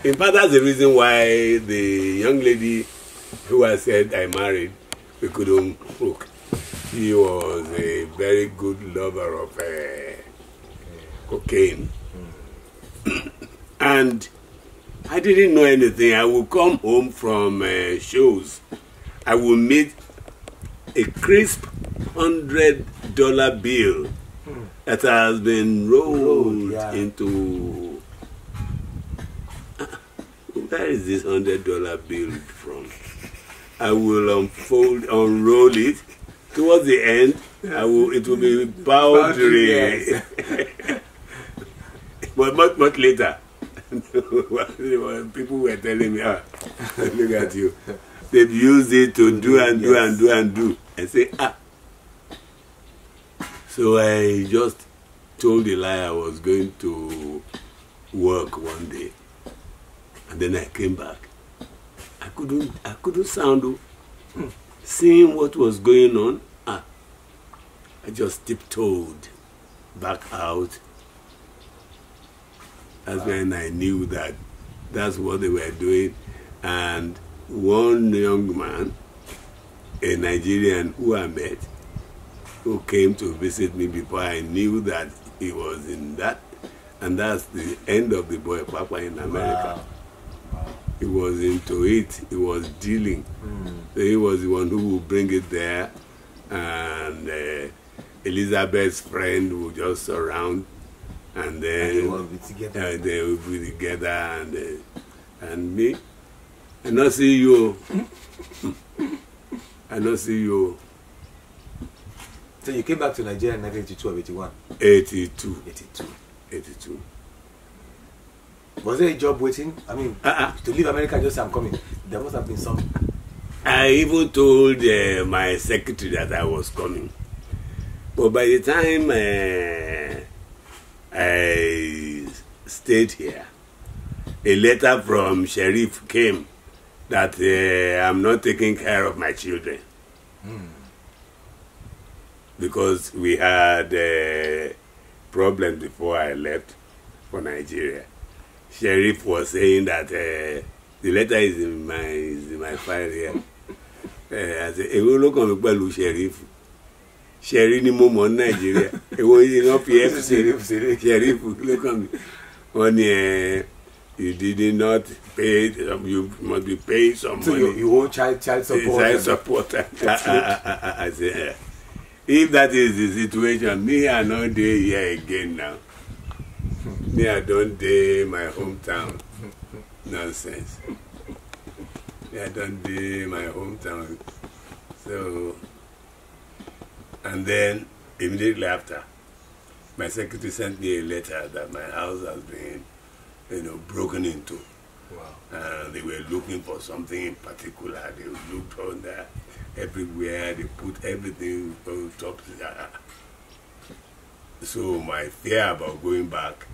in fact, that's the reason why the young lady who I said I married, we couldn't cook. She was a very good lover of cocaine. And I didn't know anything. I would come home from shows. I would meet a crisp $100 bill that has been rolled into... Where is this $100 bill from? I will unroll it. Towards the end, it will be boundary. Yes. But much later. People were telling me, look at you. They've used it to do and do and do and do. I say, So I just told the lie I was going to work one day. And then I came back. I couldn't sound. Seeing what was going on, I just tiptoed back out. That's when I knew that that's what they were doing. And one young man, a Nigerian who I met, who came to visit me before I knew that he was in that, and that's the end of the Boy Papa in America. Wow. Wow. He was into it, he was dealing. Mm. So he was the one who would bring it there, and Elizabeth's friend would just surround, and then they would be together, and me. I not see you. I not see you. So you came back to Nigeria in 1982 or 81? 82. 82. 82. Was there a job waiting? I mean, to leave America just I'm coming. There must have been some. I even told my secretary that I was coming. But by the time I stayed here, a letter from Sheriff came that I'm not taking care of my children. Mm. Because we had a problem before I left for Nigeria. Sheriff was saying that the letter is in my file here. I said, "Hey, look on the Balu Sheriff. Sheriff ni mo mo Nigeria. Hey, what is enough here? Sheriff, look on me. On you did not pay. You must be paying some money. So you owe child support. Child support. I said, if that is the situation, me I not there here again now. Me I don't day my hometown. Nonsense. Me I don't day my hometown. So, and then immediately after, my secretary sent me a letter that my house has been, you know, broken into. Wow. And they were looking for something in particular. They looked on there, everywhere, they put everything on top. So my fear about going back,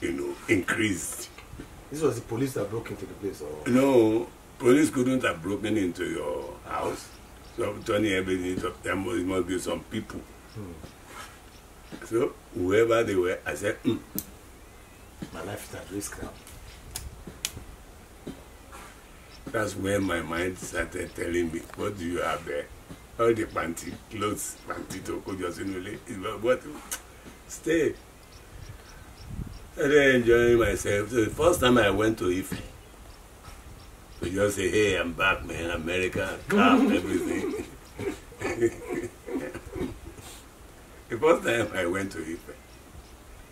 you know, increased. This was the police that broke into the place? Or? No, police couldn't have broken into your house. So turning everything up, there must be some people. Hmm. So whoever they were, I said, my life is at risk now. That's where my mind started telling me, what do you have there? All the panty, clothes, panty to go just in the what? Stay. And then enjoying myself. So the first time I went to Ifa, to just say, hey, I'm back, man, America, calm, everything. The first time I went to Ifa,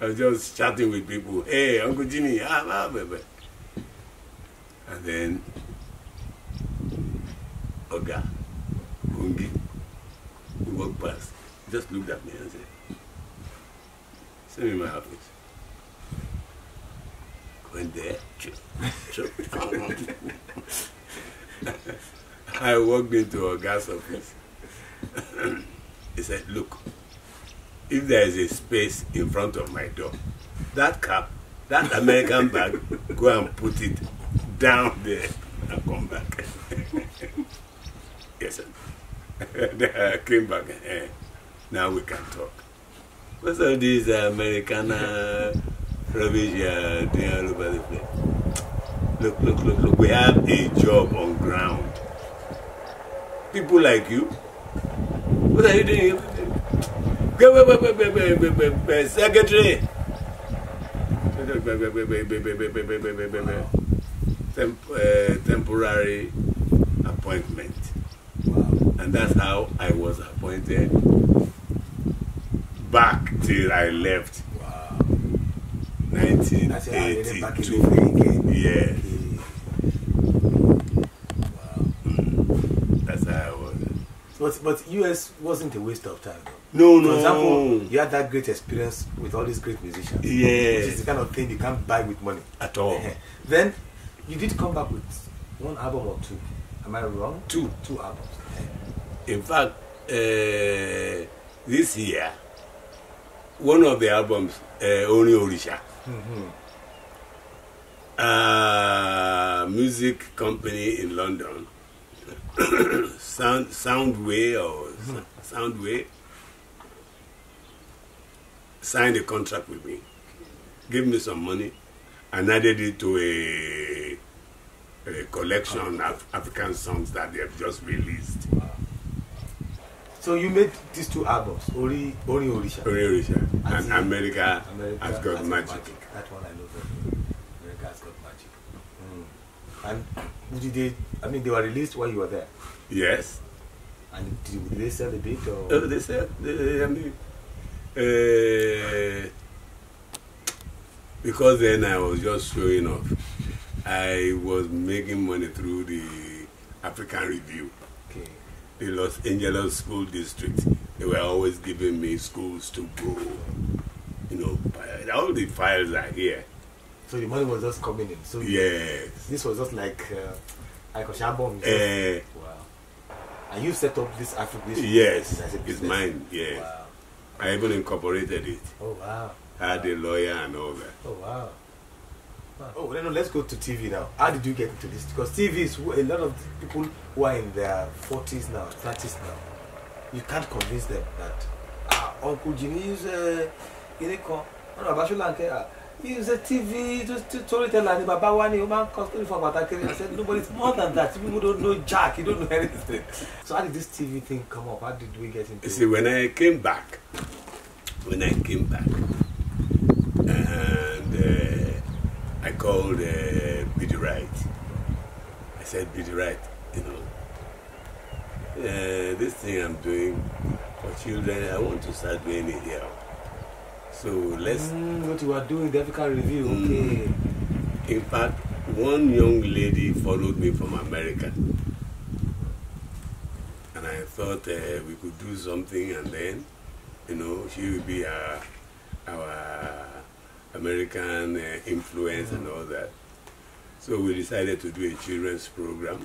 I was just chatting with people. Hey, Uncle Jimmy, ah, baby. And then, Oga, Bungi, he walked past. He just looked at me and said, send me my office. Went there, I walked into Oga's office. He said, look, if there is a space in front of my door, that cap, that American bag, go and put it down there and come back. Yes, sir. I came back. Now we can talk. What's all these American rubbish thing all over the place? Look, look, look, look. We have a job on ground. People like you. What are you doing? Secretary. Temporary appointment. Wow. And that's how I was appointed back till I left. Wow. 1982. Yes. Wow. That's how I was. But US wasn't a waste of time. No, no. For example, you had that great experience with all these great musicians. Yeah. Which is the kind of thing you can't buy with money. At all. Then you did come back with one album or two. Am I wrong? Two albums. In fact, this year, one of the albums, Oni Orisha, music company in London, Soundway, signed a contract with me, gave me some money, and added it to a collection of African songs that they have just released. Wow. So you made these two albums, Ori Orisha. Ori Orisha and America Has Got Magic. That one I know very well. America Has Got Magic. And they were released while you were there? Yes. And did they sell a bit? Or? They sell. Because then I was just showing off. I was making money through the African Review. Okay. The Los Angeles School District. They were always giving me schools to go. All the files are here. So the money was just coming in. So yes. This was just like Aikoshabon. Wow. And you set up this African. Yes, it's mine. Yes, wow. I even incorporated it. Oh wow! Had a lawyer and all that. Oh wow! Oh, well, let's go to TV now. How did you get into this? Because TV is a lot of people who are in their 40s now, 30s now. You can't convince them that Uncle Jimmy is a TV to storyteller and Baba Wani Oman custom for Batakiri. I said, no, but it's more than that. People don't know Jack, you don't know anything. So how did this TV thing come up? How did we get into it? See, when I came back, and I called Biddy Wright. I said, Biddy Wright, this thing I'm doing for children, I want to start doing it here. So let's... what you are doing, the African Review, okay. In fact, one young lady followed me from America. And I thought we could do something and then, she would be our American influence and all that. So we decided to do a children's program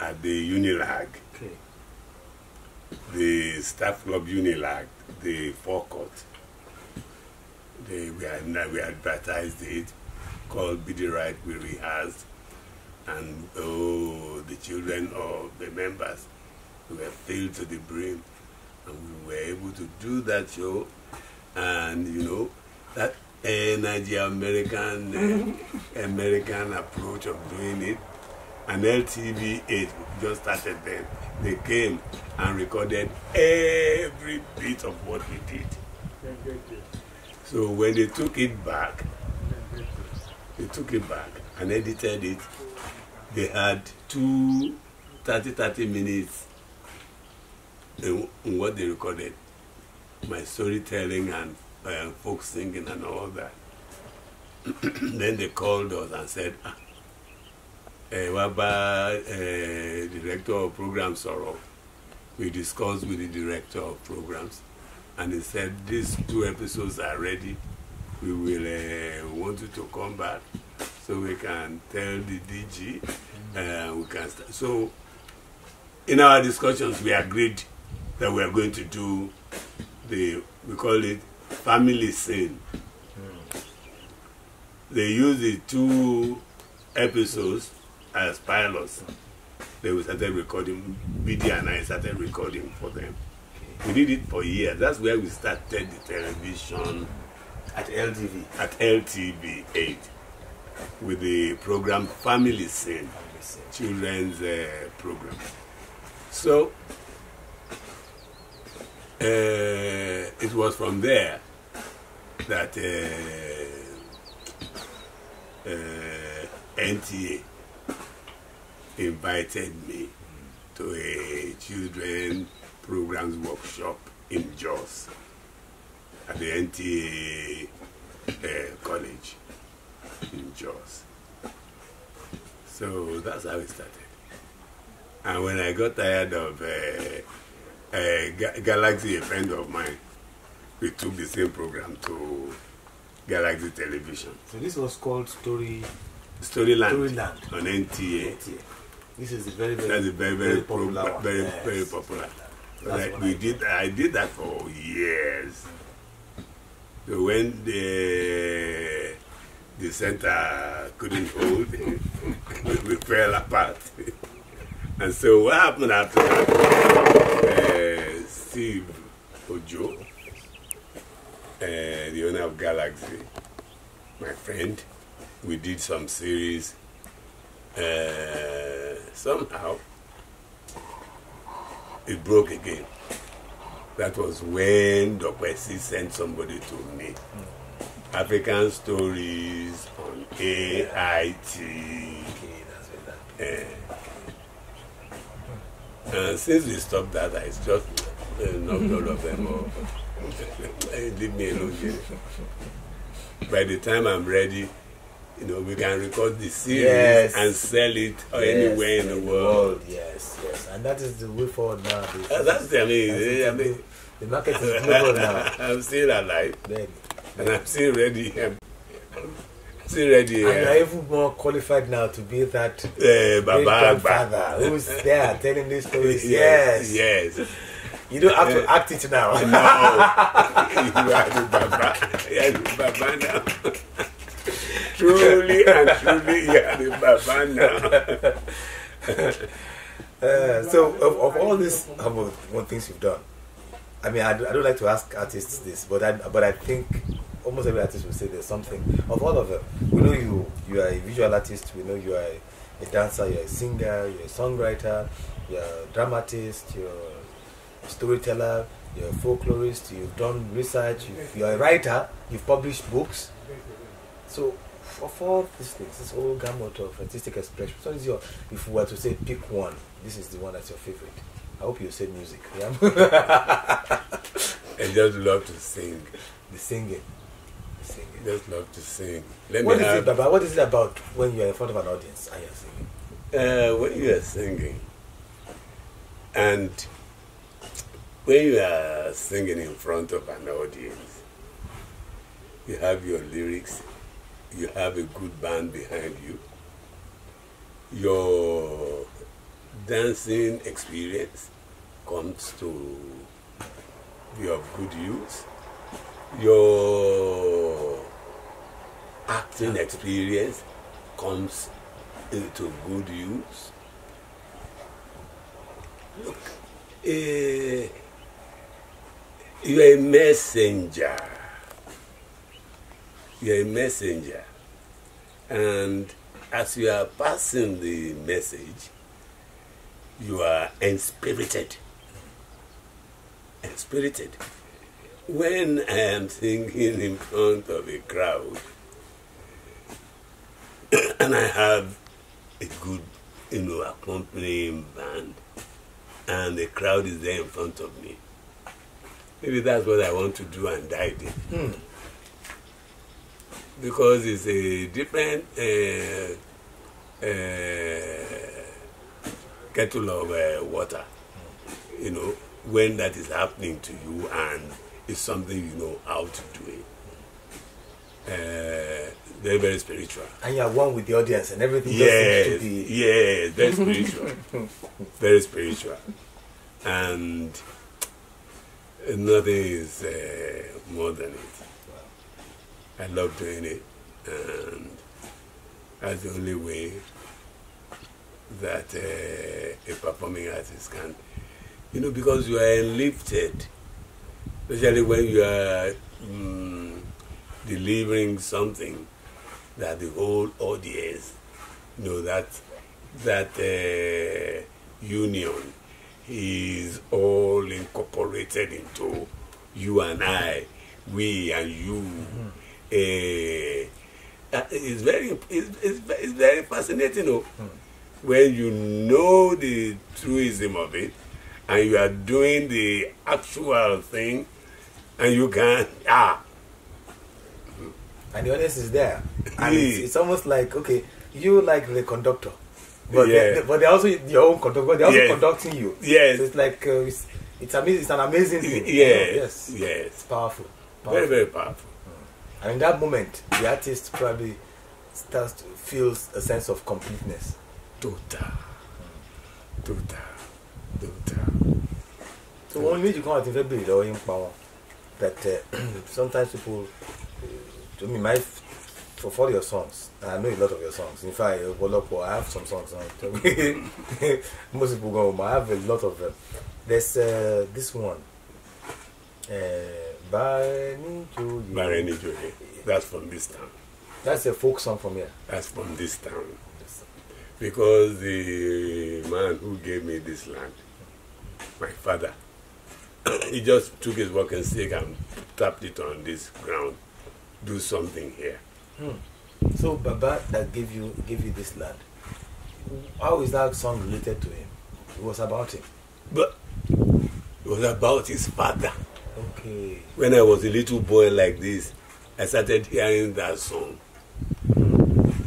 at the Unilag. Okay. The staff club Unilag, the forecourt. We advertised it, called Biddy Wright, we rehearsed, and the children of the members were filled to the brim, and we were able to do that show, and that American approach of doing it, and LTV8 just started then. They came and recorded every bit of what we did. So when they took it back, and edited it, they had two 30 minutes in what they recorded. My storytelling and folk singing and all that. Then they called us and said, Waba, director of programs, Soro. We discussed with the director of programs. And he said, these two episodes are ready. We will want you to come back so we can tell the DG. We can start. So, in our discussions, we agreed that we are going to do we call it family scene. They used the two episodes as pilots. They started recording, BD and I started recording for them. We did it for years. That's where we started the television. At LTV? At LTV 8. With the program Family Scene. Children's program. So, it was from there that NTA invited me to a children's programs workshop in Jos at the NTA college in Jos. So that's how it started. And when I got tired of Galaxy, a friend of mine, we took the same program to Galaxy Television. So this was called Storyland on NTA. This is very, very popular. Like I did that for years. So when the center couldn't hold, we fell apart. And so what happened after that? Steve Ojo, the owner of Galaxy, my friend, we did some series somehow it broke again. That was when Dr. Kwesi sent somebody to me. African Stories on AIT. Okay, that's it. And since we stopped that, I just knocked all of them off. Leave me alone. By the time I'm ready, you know, we can record the series and sell it anywhere in the world. Yes, yes. And that is the way forward now. That's the I mean, the market is global now. I'm still alive. Ready. And I'm still ready. And you're even more qualified now to be that Baba who's there telling these stories. Yes. You don't have to act it now. No. You are the Baba. You are the Baba now. Truly and truly, you are the Baba now. So, of all these things you've done, I mean, I don't like to ask artists this, but I think almost every artist will say there's something. Of all of them, we know you are a visual artist, we know you are a dancer, you're a singer, you're a songwriter, you're a dramatist, you're a storyteller, you're a folklorist, you've done research, you're a writer, you've published books. So, of all these things, this whole gamut of artistic expression, so is your, if we were to say pick one, this is the one that's your favorite. I hope you say music. Yeah? I just love to sing. The singing. Just love to sing. What is it about when you are in front of an audience and you are singing? When you are singing, and when you are singing in front of an audience, you have your lyrics, you have a good band behind you, your dancing experience comes to be of good use. Your acting experience comes into good use. Look, you're a messenger. You're a messenger. And as you are passing the message, you are enspirited. When I am singing in front of a crowd and I have a good, accompanying band and the crowd is there in front of me, maybe that's what I want to do and die there. Because it's a different kettle of water, when that is happening to you and it's something you know how to do it. Very, very spiritual. And you are one with the audience and everything. Yes, very spiritual. And nothing is more than it. Wow. I love doing it, and that's the only way that a performing artist can, because you are lifted, especially when you are delivering something that the whole audience, that union is all incorporated into you and I, we and you. It's very fascinating, when you know the truism of it, and you are doing the actual thing, and you can and the audience is there, and it's almost like, okay, you like the conductor, but they're also your own conductor. They're also conducting you. Yes, so it's like it's amazing. It's an amazing thing. Yes, it's powerful. Very, very powerful. And in that moment, the artist probably starts to feel a sense of completeness. Total. So when you come out in February, the oil power that sometimes people. I mean, for your songs, I know a lot of your songs. In fact, I have some songs. Most people go home. I have a lot of them. There's this one. Barani Joye. That's from this town. That's a folk song from here. because the man who gave me this land, my father, he just took his walking stick and tapped it on this ground. Do something here. Hmm. So Baba that gave you this land, how is that song related to him? It was about him. But it was about his father. Okay. When I was a little boy like this, I started hearing that song.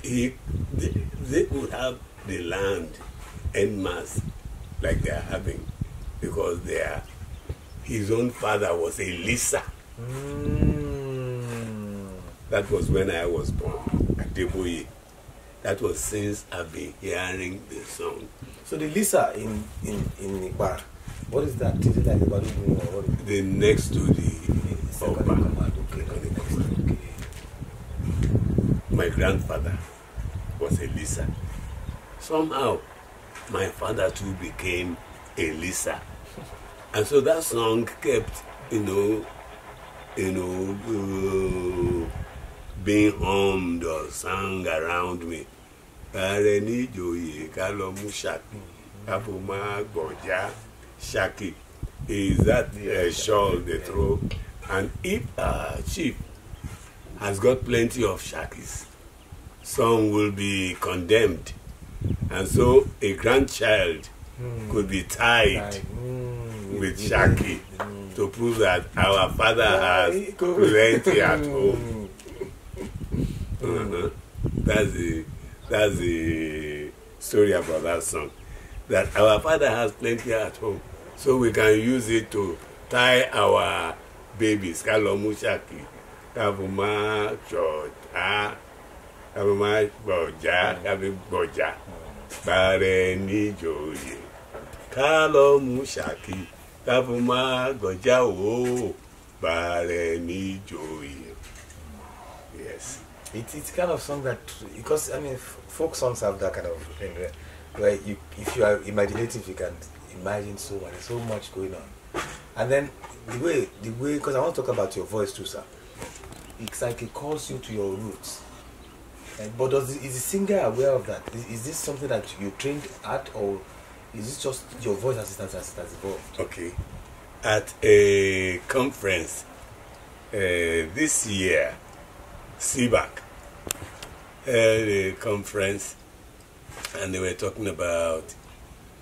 They would have the land en masse like they are having, because his own father was a Lisa. Mm. That was when I was born at Deboye. That was since I've been hearing the song. So the Lisa in Ipara, what is that? Is it like the Badugum or what? The next to the Oba. My grandfather was a Lisa. Somehow, my father too became a Lisa. And so that song kept, being hummed or sung around me. Shaki is that shawl they throw? And if a chief has got plenty of shakis, some will be condemned. And so a grandchild could be tied with shaki to prove that our father has plenty at home. That's the story about that song. That our father has plenty at home, so we can use it to tie our babies. Kalomu shaki, kabuma chota, kabuma boja, kabi boja, bareni joye. Kalomu shaki, kabuma goja wo, bareni joye. Yes. It's kind of song that, because I mean, folk songs have that kind of thing, where you, if you are imaginative, you can imagine so much going on. And then the way, because I want to talk about your voice too, sir. It's like it calls you to your roots. But is the singer aware of that? Is this something that you trained at, or is this just your voice as it has evolved? Okay. At a conference this year, CBAC had a conference, and they were talking about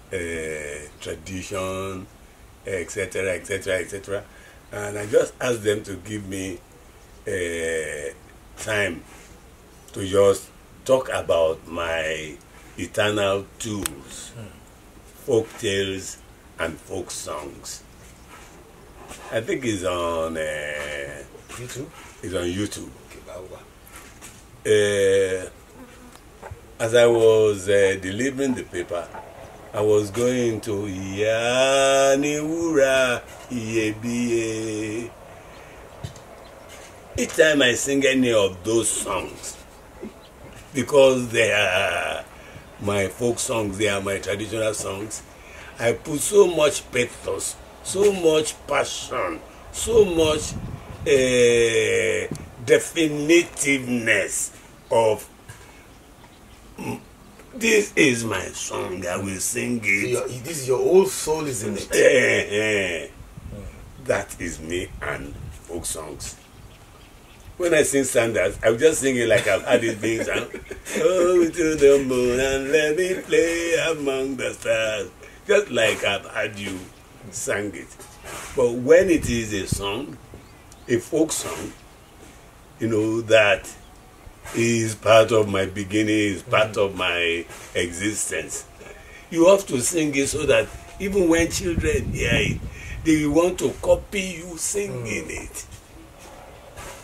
tradition, etc., etc., etc. And I just asked them to give me time to just talk about my eternal tools, folk tales and folk songs. I think it's on YouTube. It's on YouTube. As I was delivering the paper, I was going to Yaniwura Yebie. Each time I sing any of those songs, because they are my folk songs, they are my traditional songs, I put so much pathos, so much passion, so much definitiveness of this is my song, I will sing it. So this is your old soul, isn't it? That is me and folk songs. When I sing standards, I will just sing it like I've had it being sung. Oh, to the moon and let me play among the stars. Just like I've had you sang it. But when it is a song, a folk song, that is part of my beginning, is part of my existence. You have to sing it so that even when children hear it, they want to copy you singing it.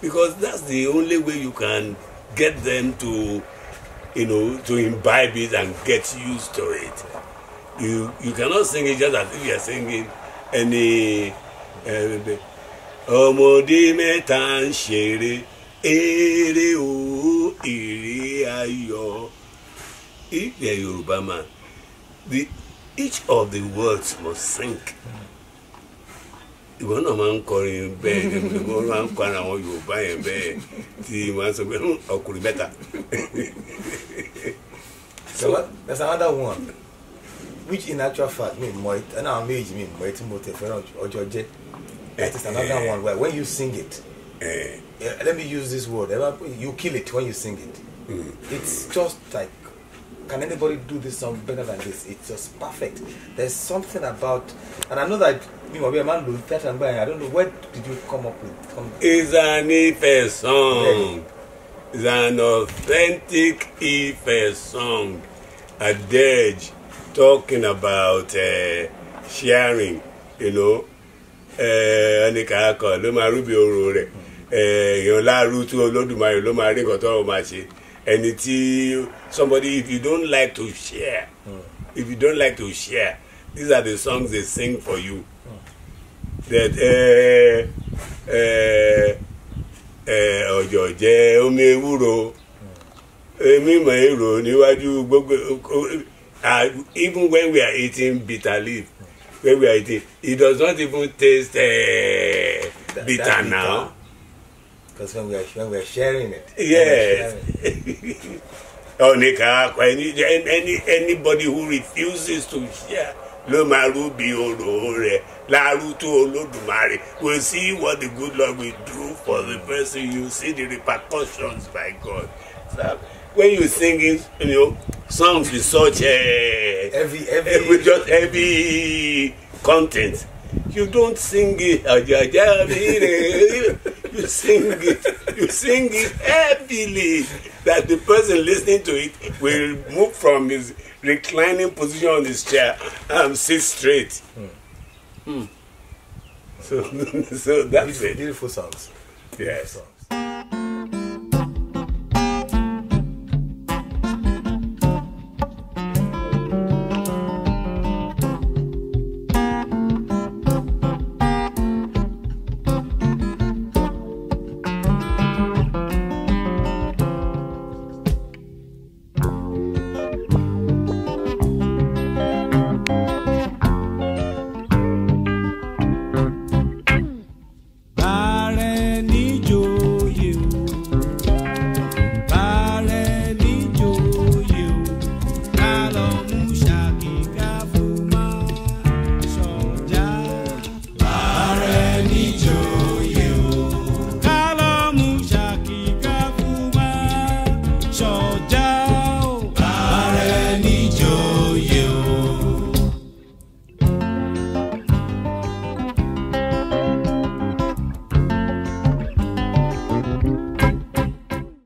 Because that's the only way you can get them to, to imbibe it and get used to it. You cannot sing it just as if you are singing any... If they are Yoruba man, each of the words must sink. So there's another one, which in actual fact means more. And our marriage means more. It's more different or George. That is another one where when you sing it, let me use this word. You kill it when you sing it. It's just like, can anybody do this song better than this? It's just perfect. There's something about, and I know that you know, we are man doing that and I don't know where did you come up with. It's an Ife song. It's an authentic Ife song. A dirge talking about sharing, you know. Somebody, if you don't like to share, these are the songs they sing for you. That even when we are eating bitter leaf, when we are eating, it does not even taste bitter now. Because when we are sharing it. Yes. Anybody who refuses to share, will see what the good Lord will do for the person. You see the repercussions by God. So when you sing it, you know, songs with such with just heavy content, you don't sing it. You sing it heavily that the person listening to it will move from his reclining position on his chair and sit straight. So that's beautiful, it. Beautiful songs. Yes. Beautiful songs.